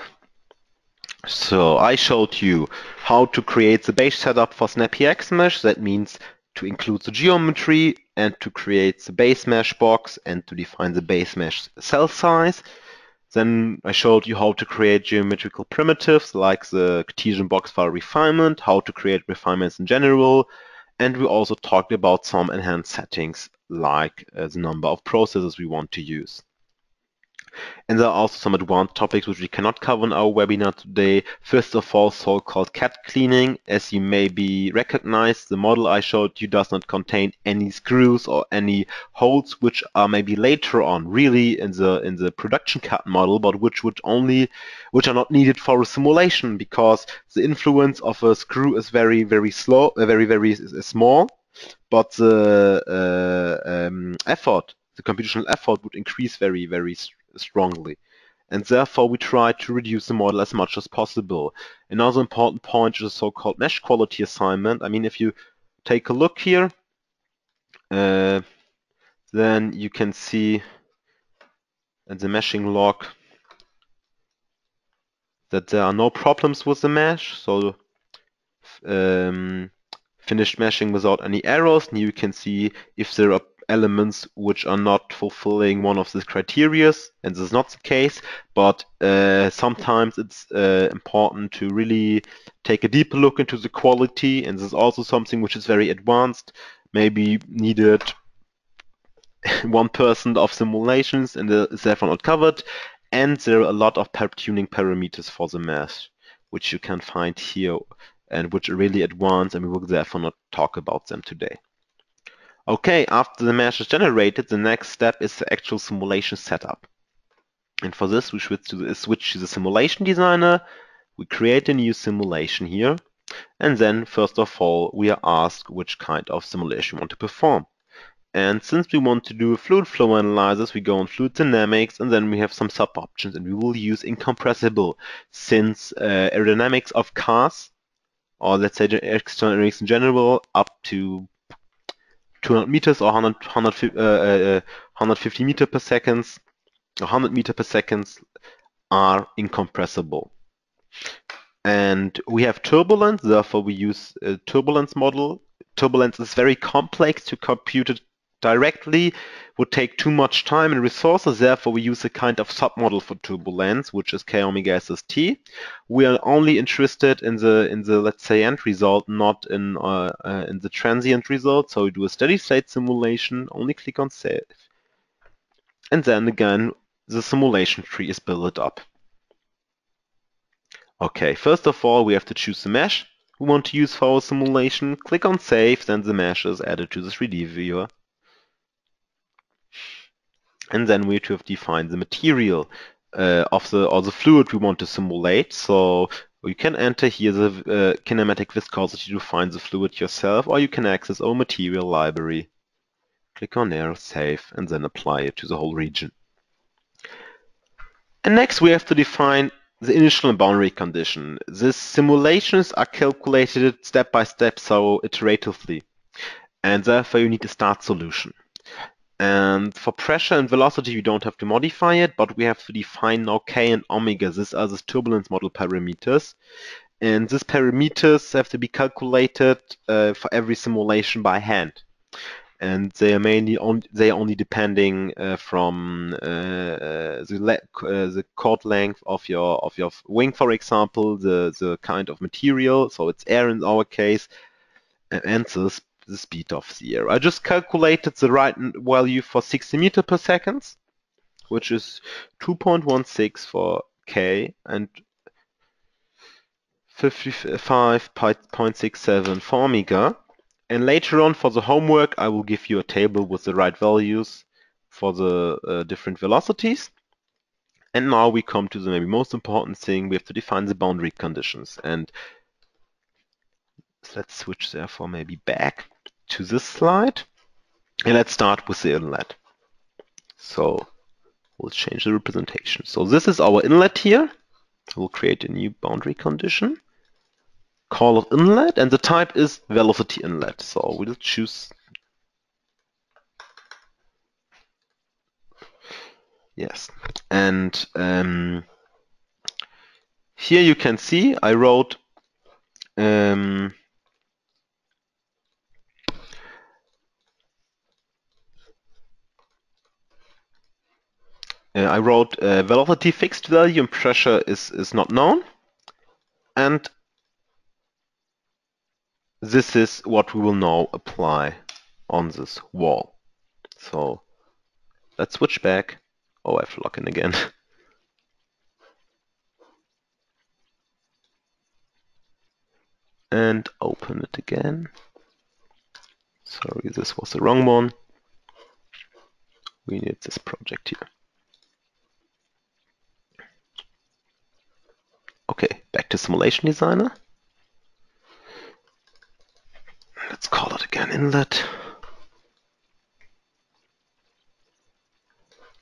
So I showed you how to create the base setup for SnappyX mesh. That means to include the geometry and to create the base mesh box and to define the base mesh cell size. Then I showed you how to create geometrical primitives like the Cartesian box for refinement, how to create refinements in general, and we also talked about some enhanced settings like uh, the number of processes we want to use. And there are also some advanced topics which we cannot cover in our webinar today. First of all, so-called C A D cleaning. As you may be recognized, the model I showed you does not contain any screws or any holes which are maybe later on really in the in the production C A D model, but which would only which are not needed for a simulation because the influence of a screw is very very slow, very very small, but the uh, um, effort, the computational effort would increase very very strongly. strongly and therefore we try to reduce the model as much as possible. Another important point is the so-called mesh quality assignment. I mean, if you take a look here, uh, then you can see in the meshing log that there are no problems with the mesh. So um, finished meshing without any errors, and you can see if there are elements which are not fulfilling one of the criteria, and this is not the case, but uh, sometimes it's uh, important to really take a deeper look into the quality, and this is also something which is very advanced, maybe needed one percent of simulations and is therefore not covered, and there are a lot of tuning parameters for the mesh, which you can find here, and which are really advanced, and we will therefore not talk about them today. Okay, after the mesh is generated, the next step is the actual simulation setup. And for this, we switch to the, switch to the simulation designer. We create a new simulation here. And then, first of all, we are asked which kind of simulation we want to perform. And since we want to do fluid flow analysis, we go on fluid dynamics, and then we have some sub options, and we will use incompressible, since uh, aerodynamics of cars, or let's say external aerodynamics in general, up to two hundred meters or one hundred, one hundred, uh, uh, one hundred fifty meter per seconds, one hundred meter per seconds are incompressible. And we have turbulence, therefore we use a turbulence model. Turbulence is very complex to compute it directly, would take too much time and resources, therefore we use a kind of submodel for turbulence, which is K omega S S T. We are only interested in the in the let's say end result, not in uh, uh, in the transient result. So we do a steady state simulation, only click on save, and then again the simulation tree is built up. Okay, first of all we have to choose the mesh we want to use for our simulation. Click on save, then the mesh is added to the three D viewer. And then we have to define the material uh, of the or the fluid we want to simulate. So you can enter here the uh, kinematic viscosity to find the fluid yourself, or you can access our material library. Click on there, save, and then apply it to the whole region. And next we have to define the initial boundary condition. These simulations are calculated step by step, so iteratively. And therefore you need a start solution. And for pressure and velocity, we don't have to modify it, but we have to define now K and omega. These are the turbulence model parameters. And these parameters have to be calculated uh, for every simulation by hand. And they are mainly on, they are only depending uh, from uh, uh, the le uh, the chord length of your of your wing, for example, the the kind of material, so it's air in our case, and the, sp the speed of the air. I just calculated the right value for sixty meters per second, which is two point one six for K and fifty-five point six seven for omega. And later on for the homework, I will give you a table with the right values for the uh, different velocities. And now we come to the maybe most important thing. We have to define the boundary conditions. And let's switch therefore maybe back to this slide. And let's start with the inlet. So we'll change the representation. So this is our inlet here. We'll create a new boundary condition. Call of inlet, and the type is velocity inlet. So we'll choose, yes. And um, here you can see I wrote um, I wrote uh, velocity fixed value and pressure is is not known, and this is what we will now apply on this wall. So let's switch back. Oh, I have to log in again. And open it again. Sorry, this was the wrong one. We need this project here. Okay, back to Simulation Designer. Let's call it again inlet.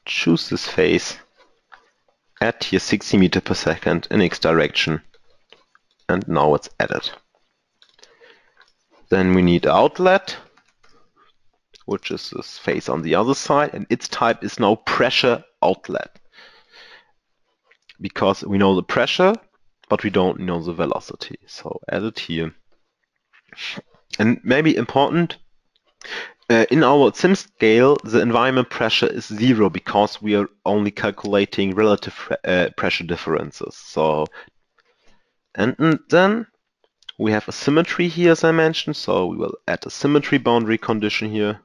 Choose this phase at here sixty meters per second in X direction, and now it's added. Then we need outlet, which is this phase on the other side, and its type is now pressure outlet, because we know the pressure but we don't know the velocity. So add it here. And maybe important, uh, in our sim scale, the environment pressure is zero because we are only calculating relative uh, pressure differences. So, and, and then we have a symmetry here, as I mentioned. So we will add a symmetry boundary condition here.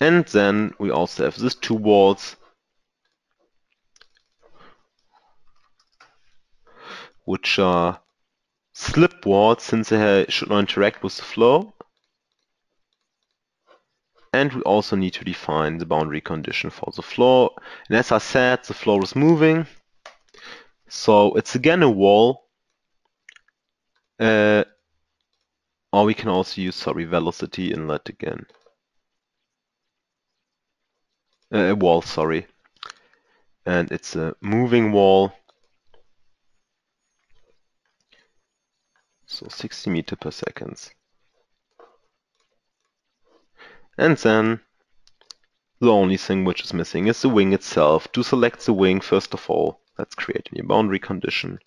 And then we also have these two walls, which are slip walls since they should not interact with the flow. And we also need to define the boundary condition for the floor. And as I said, the floor is moving. So it's again a wall. Uh, or we can also use, sorry, velocity inlet again. A uh, wall, sorry. And it's a moving wall. So sixty meters per second. And then the only thing which is missing is the wing itself. To select the wing, first of all, let's create a new boundary condition.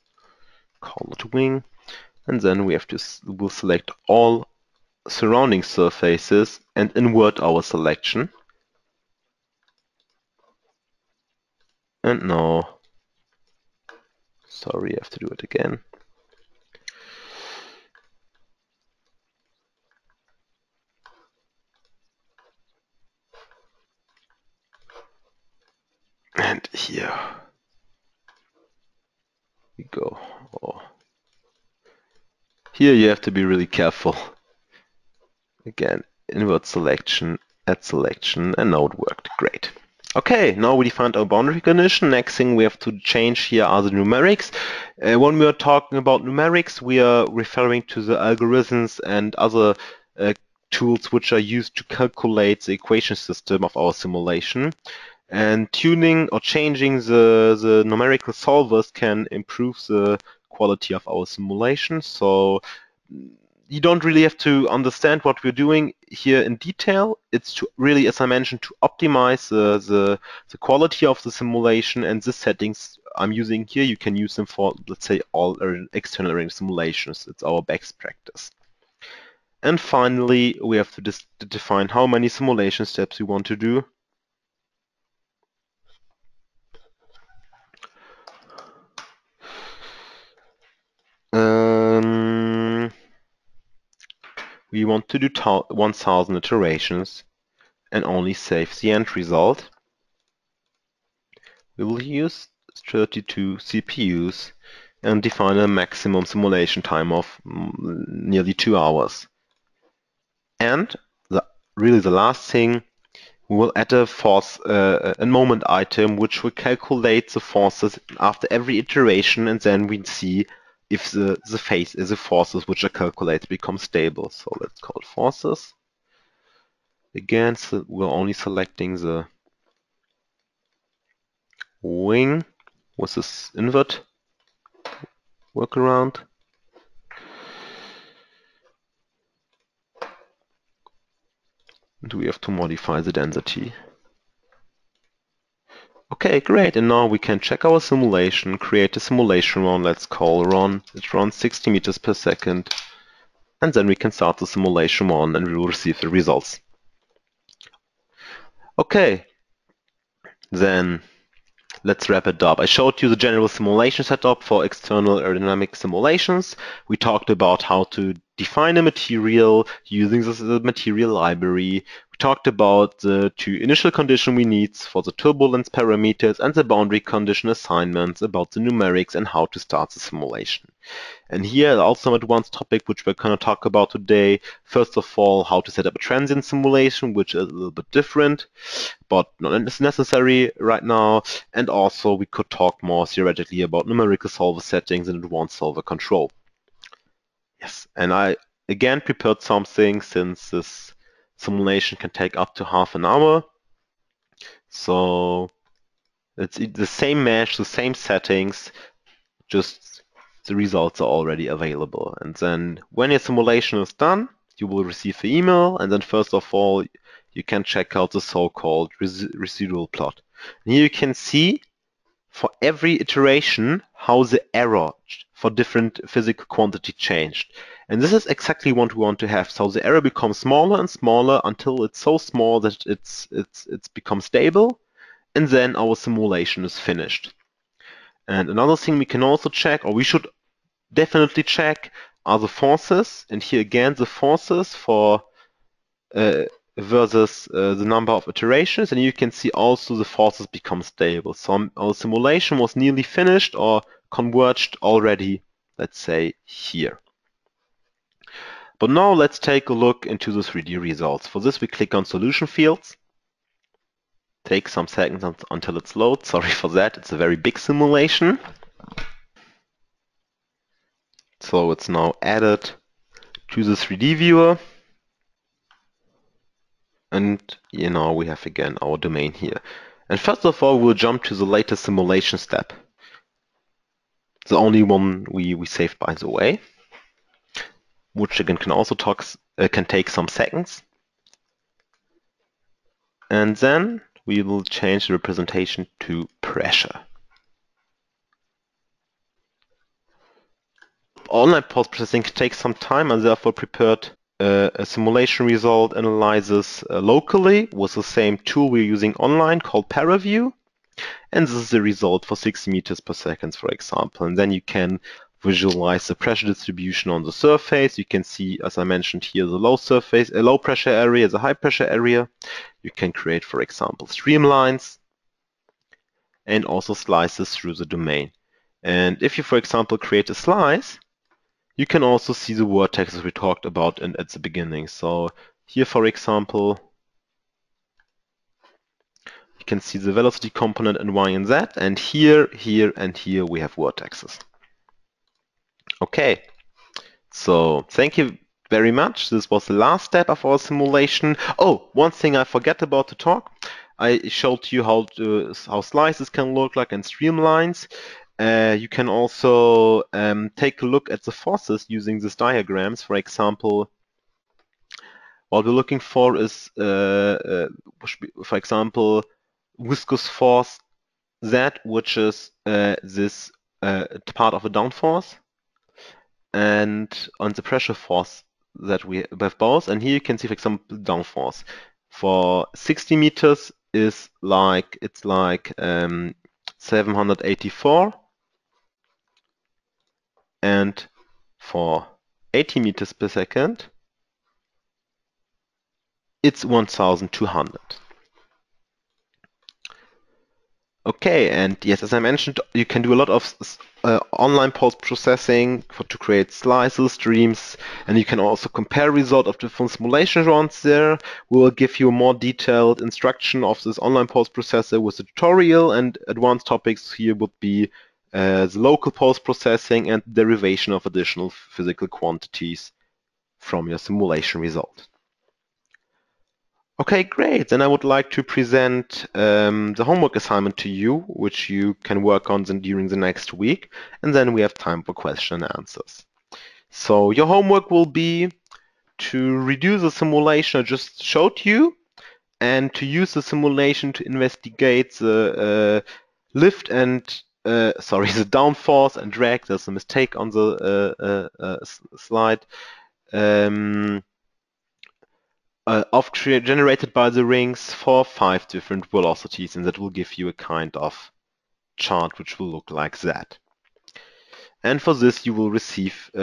Call it wing. And then we have to we'll select all surrounding surfaces and invert our selection. And now, sorry, I have to do it again. And here we go. Oh. Here you have to be really careful. Again, invert selection, add selection, and now it worked. Great. Okay, now we defined our boundary condition. Next thing we have to change here are the numerics. Uh, when we are talking about numerics, we are referring to the algorithms and other uh, tools which are used to calculate the equation system of our simulation. And tuning or changing the, the numerical solvers can improve the quality of our simulation. So you don't really have to understand what we're doing here in detail. It's to really, as I mentioned, to optimize the, the, the quality of the simulation, and the settings I'm using here, you can use them for, let's say, all external learning simulations. It's our best practice. And finally, we have to define how many simulation steps we want to do. Um, we want to do one thousand iterations and only save the end result. We will use thirty-two C P Us and define a maximum simulation time of nearly two hours. And the, really the last thing, we will add a force, uh, a moment item, which will calculate the forces after every iteration, and then we see if the, the phase is the forces which are calculated become stable. So let's call forces. Again, so we're only selecting the wing with this invert workaround. And we have to modify the density. Okay, great, and now we can check our simulation, create a simulation run, let's call run, it runs sixty meters per second, and then we can start the simulation run and we will receive the results. Okay, then let's wrap it up. I showed you the general simulation setup for external aerodynamic simulations. We talked about how to define a material using the material library. Talked about the two initial conditions we need for the turbulence parameters and the boundary condition assignments, about the numerics and how to start the simulation. And here also an advanced topic which we're going to talk about today. First of all, how to set up a transient simulation, which is a little bit different, but not necessary right now. And also we could talk more theoretically about numerical solver settings and advanced solver control. Yes, and I again prepared something, since this simulation can take up to half an hour. So it's the same mesh, the same settings, just the results are already available. And then when your simulation is done, you will receive an email, and then first of all, you can check out the so-called res residual plot. And here you can see for every iteration how the error for different physical quantity changed. And this is exactly what we want to have. So the error becomes smaller and smaller until it's so small that it's it's it's become stable, and then our simulation is finished. And another thing we can also check, or we should definitely check, are the forces. And here again, the forces for uh, versus uh, the number of iterations. And you can see also the forces become stable. So our simulation was nearly finished or converged already, let's say here. But now let's take a look into the three D results. For this, we click on Solution Fields. Take some seconds until it's loaded. Sorry for that. It's a very big simulation. So it's now added to the three D viewer. And you know, we have again our domain here. And first of all, we'll jump to the latest simulation step. The only one we, we saved, by the way, which again can also talk, uh, can take some seconds. And then we will change the representation to pressure. Online post-processing takes some time, and therefore prepared uh, a simulation result analysis uh, locally with the same tool we're using online called ParaView. And this is the result for sixty meters per second, for example. And then you can visualize the pressure distribution on the surface. You can see, as I mentioned here, the low surface, a low pressure area, the high pressure area. You can create, for example, streamlines and also slices through the domain. And if you, for example, create a slice, you can also see the vortexes we talked about in, at the beginning. So here, for example, you can see the velocity component in y and z, and here, here, and here we have vortexes. Okay, so thank you very much. This was the last step of our simulation. Oh, one thing I forgot about to talk. I showed you how to, how slices can look like and streamlines. Uh, you can also um, take a look at the forces using these diagrams. For example, what we're looking for is, uh, uh, for example, viscous force Z, which is uh, this uh, part of a downforce, and on the pressure force that we have both. And here you can see, for example, downforce for sixty meters is like it's like um, seven hundred eighty-four. And for eighty meters per second, it's one thousand two hundred. Okay, and yes, as I mentioned, you can do a lot of uh, online post-processing for to create slices, streams, and you can also compare results of different simulation runs there. We will give you a more detailed instruction of this online post-processor with a tutorial, and advanced topics here would be uh, the local post-processing and derivation of additional physical quantities from your simulation result. Okay, great. Then I would like to present um, the homework assignment to you, which you can work on then during the next week, and then we have time for question and answers. So your homework will be to redo the simulation I just showed you, and to use the simulation to investigate the uh, lift and uh, sorry, the downforce and drag. There's a mistake on the uh, uh, uh, slide. Um, Uh, of generated by the rings for five different velocities, and that will give you a kind of chart which will look like that. And for this you will receive uh,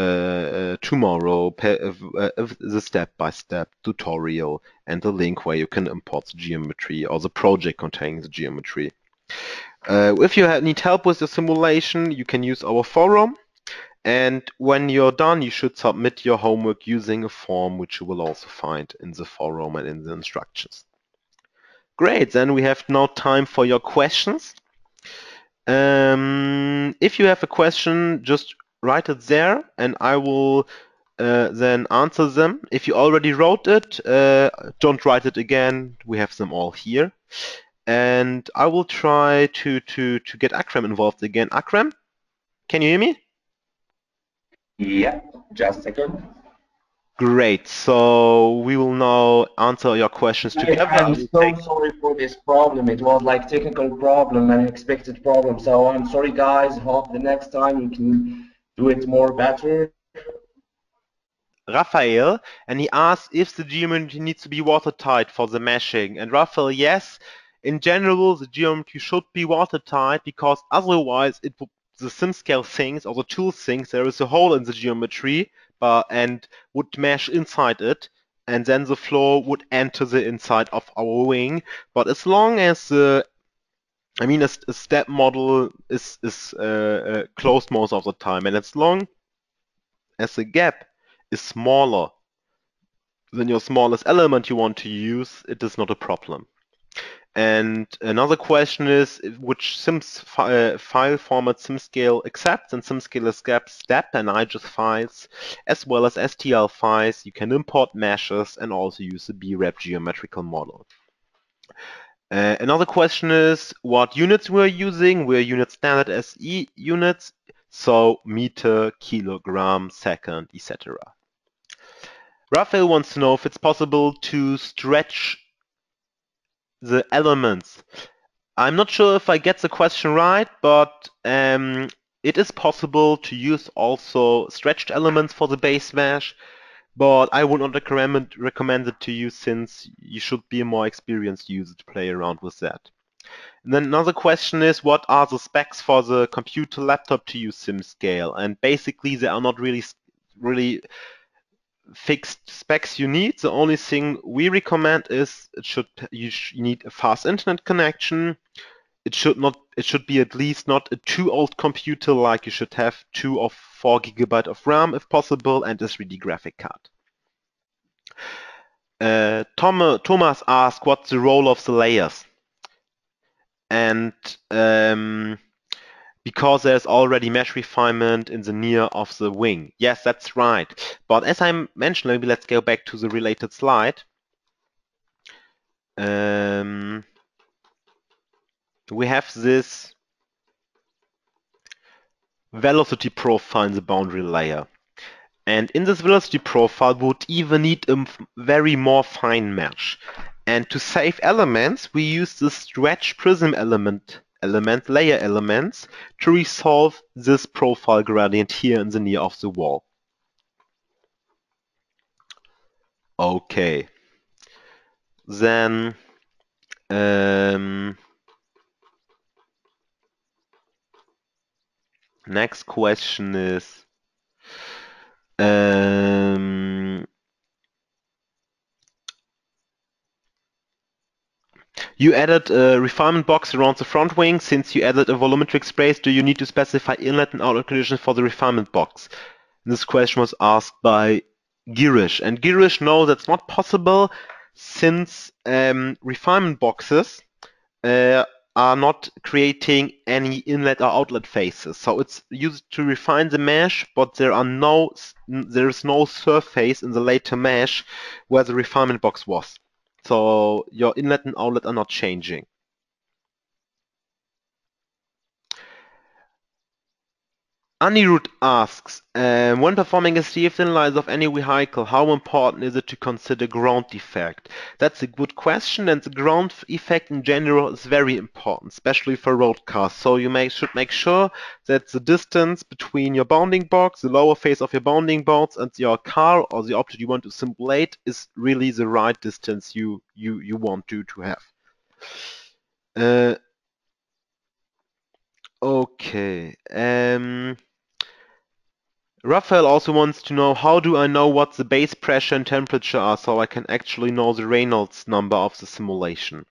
uh, tomorrow uh, uh, the step-by-step tutorial and the link where you can import the geometry or the project containing the geometry. Uh, if you need help with the simulation, you can use our forum. And when you're done, you should submit your homework using a form which you will also find in the forum and in the instructions. Great, then we have now time for your questions. Um, if you have a question, just write it there and I will uh, then answer them. If you already wrote it, uh, don't write it again. We have them all here. And I will try to, to, to get Akram involved again. Akram, can you hear me? Yeah, just a second. Great, so we will now answer your questions together. I'm so sorry for this problem. It was like technical problem, an unexpected problem. So I'm sorry guys, hope the next time you can do it more better. Raphael, and he asked if the geometry needs to be watertight for the meshing. And Raphael, yes, in general the geometry should be watertight, because otherwise it would the sim-scale things or the tool things, there is a hole in the geometry uh, and would mesh inside it, and then the floor would enter the inside of our wing. But as long as the, I mean, a, a step model is, is uh, uh, closed most of the time, and as long as the gap is smaller than your smallest element you want to use, it is not a problem. And another question is which sims uh, file format SimScale accepts, and SimScale accepts step and I G I S files as well as S T L files. You can import meshes and also use the B REP geometrical model. Uh, another question is what units we're using. We're unit standard S E units, so meter, kilogram, second, et cetera. Raphael wants to know if it's possible to stretch the elements. I'm not sure if I get the question right, but um, it is possible to use also stretched elements for the base mesh, but I would not recommend, recommend it to you, since you should be a more experienced user to play around with that. And then another question is what are the specs for the computer laptop to use SimScale, and basically they are not really really fixed specs you need. The only thing we recommend is it should you sh need a fast internet connection. It should not it should be at least not a too old computer, like you should have two or four gigabyte of RAM if possible, and a three D graphic card. Uh, Tom, Thomas asked what's the role of the layers. and um, because there's already mesh refinement in the near of the wing. Yes, that's right. But as I mentioned, maybe let's go back to the related slide. Um, we have this velocity profile in the boundary layer. And in this velocity profile, we would even need a very more fine mesh. And to save elements, we use the stretch prism element, element layer elements to resolve this profile gradient here in the near of the wall. Okay. Then um, next question is um, you added a refinement box around the front wing. Since you added a volumetric space, do you need to specify inlet and outlet conditions for the refinement box? And this question was asked by Girish. And Girish, no, that's not possible, since um, refinement boxes uh, are not creating any inlet or outlet faces. So it's used to refine the mesh, but there are no, there is no surface in the later mesh where the refinement box was. So your inlet and outlet are not changing. Anirudh asks, uh, when performing a C F thin lines of any vehicle, how important is it to consider ground effect? That's a good question, and the ground effect in general is very important, especially for road cars. So you may, should make sure that the distance between your bounding box, the lower face of your bounding box, and your car or the object you want to simulate is really the right distance you, you, you want to, to have. Uh, okay. Um, Raphael also wants to know, how do I know what the base pressure and temperature are so I can actually know the Reynolds number of the simulation?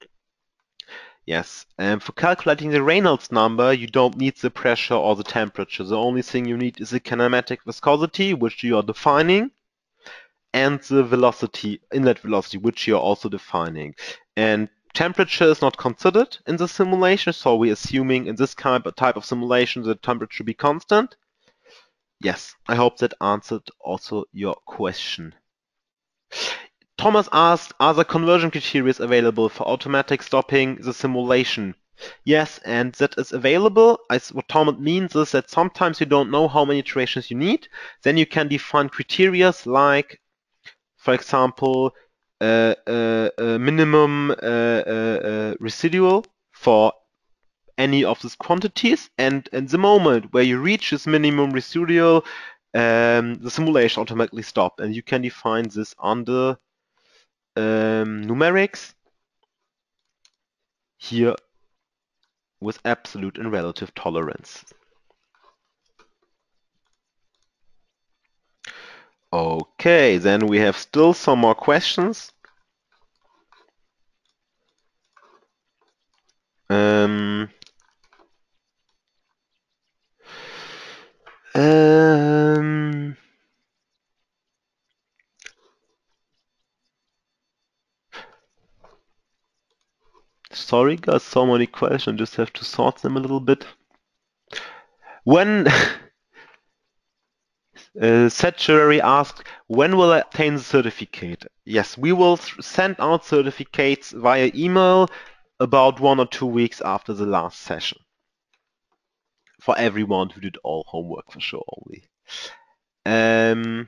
Yes, and for calculating the Reynolds number, you don't need the pressure or the temperature. The only thing you need is the kinematic viscosity, which you are defining, and the velocity, inlet velocity, which you are also defining. And temperature is not considered in the simulation, so we're assuming in this type of simulation the temperature be constant. Yes, I hope that answered also your question. Thomas asked, are there conversion criteria available for automatic stopping the simulation? Yes, and that is available. As what Thomas means is that sometimes you don't know how many iterations you need. Then you can define criteria like, for example, a uh, uh, uh, minimum uh, uh, uh, residual for any of these quantities, and in the moment where you reach this minimum residual, um, the simulation automatically stops, and you can define this under um, numerics here with absolute and relative tolerance. Okay, then we have still some more questions. Um, um, sorry guys, so many questions, just have to sort them a little bit. When uh, Saturary asked, when will I obtain the certificate? Yes, we will send out certificates via email about one or two weeks after the last session, for everyone who did all homework, for sure, only. Um,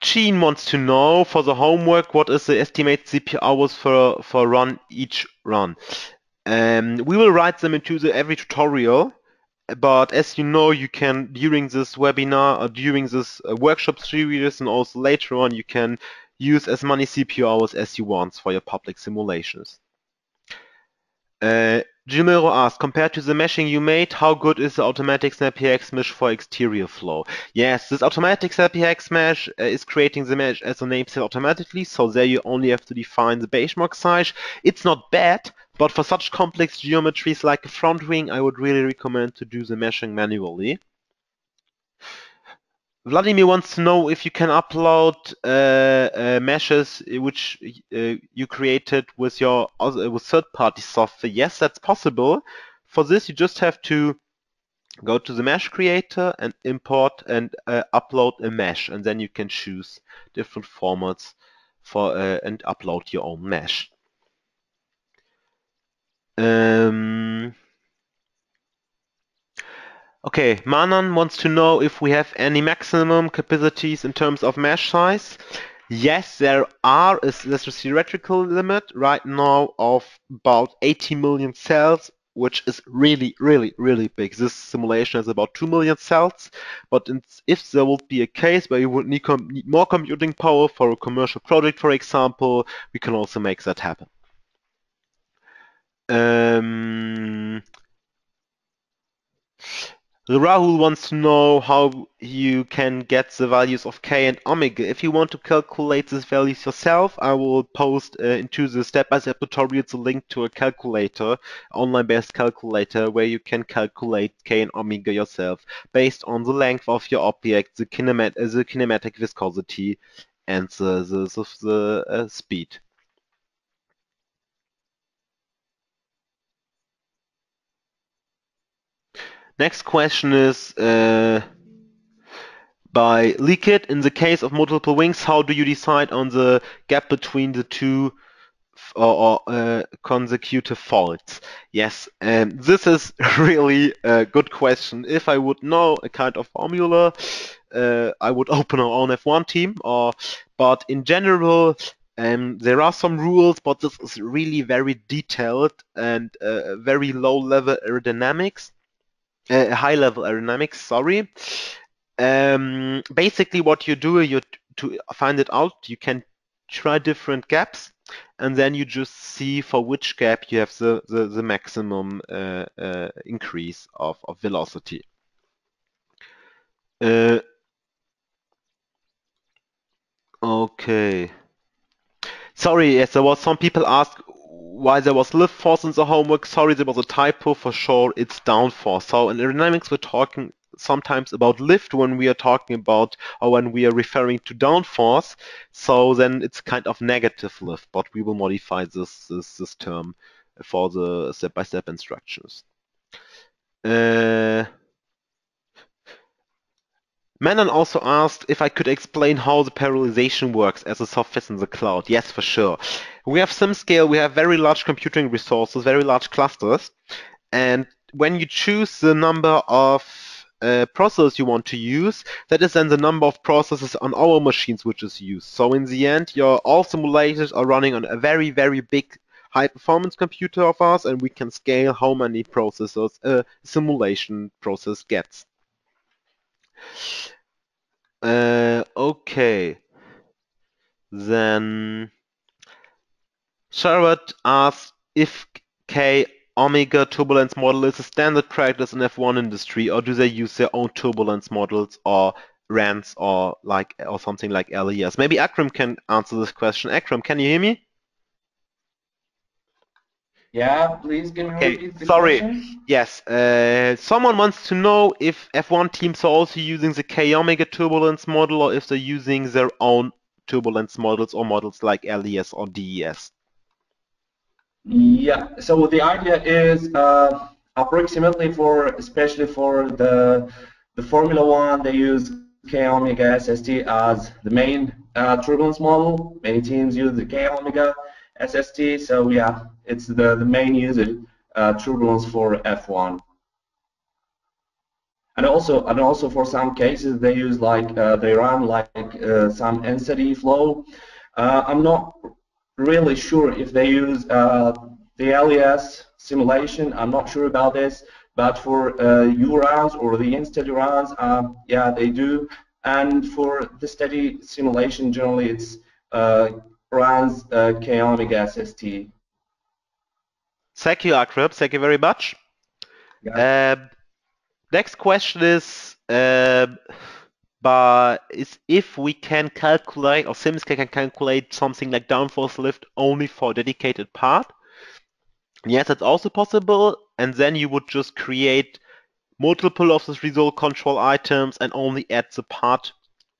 Jean wants to know, for the homework, what is the estimated C P U hours for, for run each run? Um, we will write them into the, every tutorial, but as you know, you can, during this webinar, or during this uh, workshop series, and also later on, you can use as many C P U hours as you want for your public simulations. Uh, Jimero asked, compared to the meshing you made, how good is the automatic SnappyX mesh for exterior flow? Yes, this automatic SnappyX mesh uh, is creating the mesh as the name says automatically, so there you only have to define the benchmark size. It's not bad, but for such complex geometries like a front wing, I would really recommend to do the meshing manually. Vladimir wants to know if you can upload uh, uh, meshes which uh, you created with your uh, with third-party software. Yes, that's possible. For this, you just have to go to the mesh creator and import and uh, upload a mesh, and then you can choose different formats for uh, and upload your own mesh. Um, Okay, Manan wants to know if we have any maximum capacities in terms of mesh size. Yes, there are. There's a theoretical limit right now of about eighty million cells, which is really, really, really big. This simulation has about two million cells, but if there would be a case where you would need, com need more computing power for a commercial project, for example, we can also make that happen. Um, Rahul wants to know how you can get the values of K and Omega. If you want to calculate these values yourself, I will post uh, into the step-by-step tutorial the link to a calculator, online-based calculator, where you can calculate K and Omega yourself based on the length of your object, the, kinemat the kinematic viscosity, and the, the, the, the uh, speed. Next question is uh, by Likit. In the case of multiple wings, how do you decide on the gap between the two or, uh, consecutive faults? Yes, um, this is really a good question. If I would know a kind of formula, uh, I would open our own F one team. Or, but in general, Um, there are some rules, but this is really very detailed and uh, very low-level aerodynamics. Uh, high-level aerodynamics, sorry. Um, basically, what you do, you to find it out, you can try different gaps, and then you just see for which gap you have the, the, the maximum uh, uh, increase of, of velocity. Uh, okay. Sorry, yes, there was some people asked why there was lift force in the homework. Sorry, there was a typo. For sure, it's downforce. So in aerodynamics, we're talking sometimes about lift when we are talking about or when we are referring to downforce. So then it's kind of negative lift, but we will modify this this, this term for the step-by-step instructions. Uh, Manon also asked if I could explain how the parallelization works as a software in the cloud. Yes, for sure. We have SimScale, we have very large computing resources, very large clusters. And when you choose the number of uh, processors you want to use, that is then the number of processes on our machines which is used. So in the end, your all simulators are running on a very, very big high-performance computer of ours, and we can scale how many processors a simulation process gets. Uh, okay, then Sharad asks if K Omega turbulence model is a standard practice in F one industry, or do they use their own turbulence models or R A Ns or like or something like L E S? Maybe Akram can answer this question. Akram, can you hear me? Yeah, please can you repeat the Sorry. Question? Yes. Uh, someone wants to know if F one teams are also using the K Omega turbulence model or if they're using their own turbulence models or models like L E S or D E S. Yeah. So the idea is uh, approximately for especially for the the Formula One, they use K Omega S S T as the main uh, turbulence model. Many teams use the K Omega S S T, so yeah, it's the, the main used uh, turbulence for F one. And also, and also for some cases they use like, uh, they run like uh, some density flow. Uh, I'm not really sure if they use uh, the L E S simulation, I'm not sure about this, but for uh, U rounds or the in-steady rounds, uh, yeah, they do. And for the steady simulation, generally it's uh, runs uh, K Omega S S T. Thank you, Akrab. Thank you very much. Yeah. Uh, next question is, uh, by, is if we can calculate or SimScale can calculate something like downforce lift only for a dedicated part. Yes, that's also possible. And then you would just create multiple of these result control items, and only add the part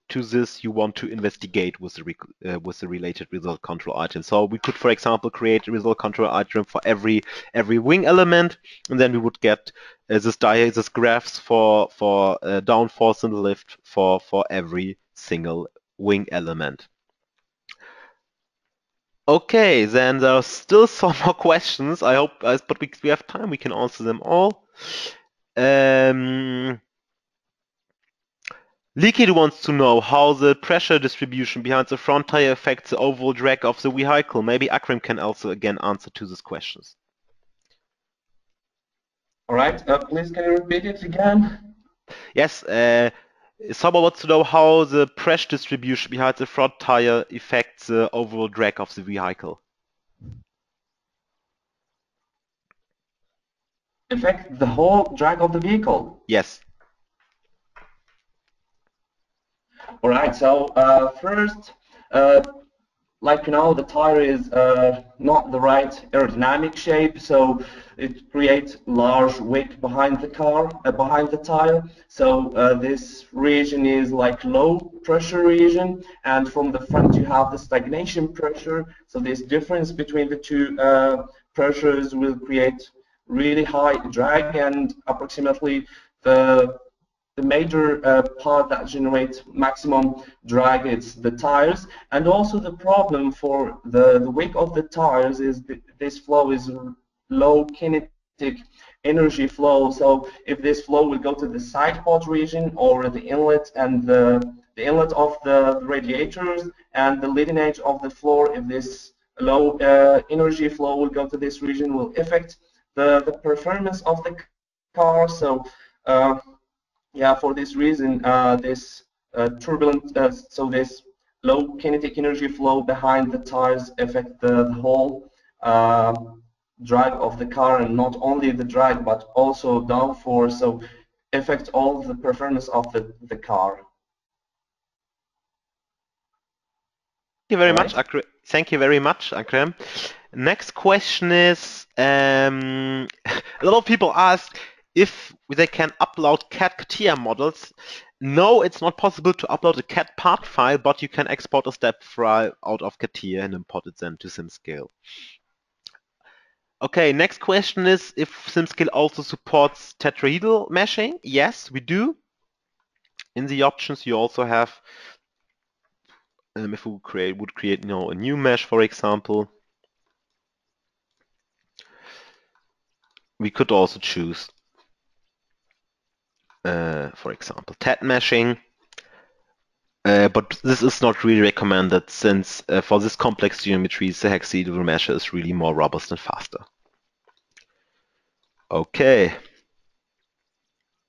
to this you want to investigate with the, uh, with the related result control item. So we could, for example, create a result control item for every every wing element, and then we would get uh, this dia this graphs for for uh, downforce and lift for for every single wing element. Okay, then there are still some more questions. I hope, uh, but we, we have time. We can answer them all. Um, Leaky wants to know how the pressure distribution behind the front tire affects the overall drag of the vehicle. Maybe Akram can also again answer to these questions. All right, uh, please can you repeat it again? Yes, uh, someone wants to know how the pressure distribution behind the front tire affects the overall drag of the vehicle. Affect the whole drag of the vehicle? Yes. All right. So uh, first, uh, like you know, the tire is uh, not the right aerodynamic shape, so it creates large weight behind the car, uh, behind the tire. So uh, this region is like low pressure region, and from the front you have the stagnation pressure. So this difference between the two uh, pressures will create really high drag, and approximately the The major uh, part that generates maximum drag is the tires, and also the problem for the, the weight of the tires is th this flow is low kinetic energy flow. So if this flow will go to the side pod region or the inlet and the, the inlet of the radiators and the leading edge of the floor, if this low uh, energy flow will go to this region, will affect the, the performance of the car. So uh, yeah, for this reason, uh, this uh, turbulent, uh, so this low kinetic energy flow behind the tires affect the, the whole uh, drag of the car, and not only the drag but also downforce, so affect all the performance of the, the car. Thank you very right. much, Akram. Thank you very much, Akram. Next question is, um, a lot of people ask if they can upload C A D C A T I A models. No, it's not possible to upload a C A D part file, but you can export a step file out of C A T I A and import it then to SimScale. Okay, next question is if SimScale also supports tetrahedral meshing. Yes, we do. In the options you also have, um, if we would create, would create you know, a new mesh, for example, we could also choose Uh, for example, T E D meshing, uh, but this is not really recommended since uh, for this complex geometries the hexaedral mesher is really more robust and faster. Okay,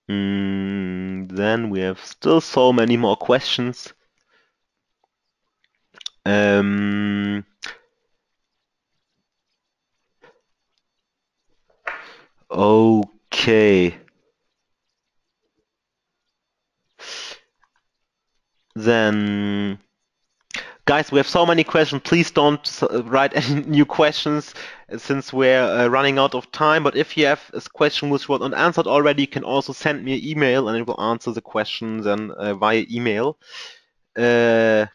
mm, then we have still so many more questions. Um, okay. Then, guys, we have so many questions. Please don't write any new questions since we're uh, running out of time. But if you have a question which was unanswered already, you can also send me an email, and it will answer the question then uh, via email. Uh,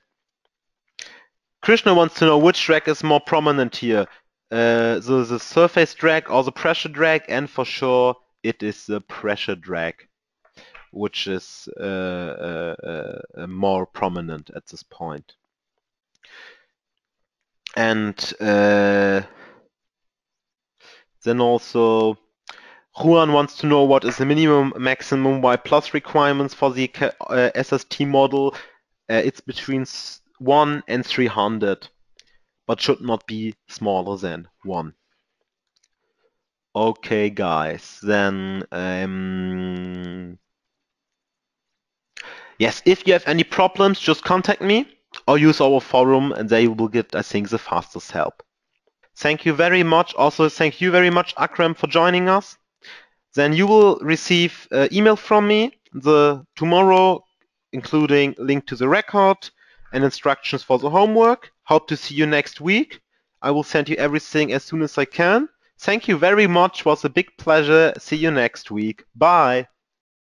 Krishna wants to know which drag is more prominent here: uh, the the surface drag or the pressure drag? And for sure, it is the pressure drag, which is uh, uh, uh, more prominent at this point. And uh, then also, Juan wants to know what is the minimum, maximum Y plus requirements for the uh, S S T model. Uh, it's between one and three hundred, but should not be smaller than one. Okay, guys, then. Um, Yes, if you have any problems, just contact me or use our forum, and there you will get, I think, the fastest help. Thank you very much. Also, thank you very much, Akram, for joining us. Then you will receive an email from me the tomorrow, including link to the record and instructions for the homework. Hope to see you next week. I will send you everything as soon as I can. Thank you very much. It was a big pleasure. See you next week. Bye.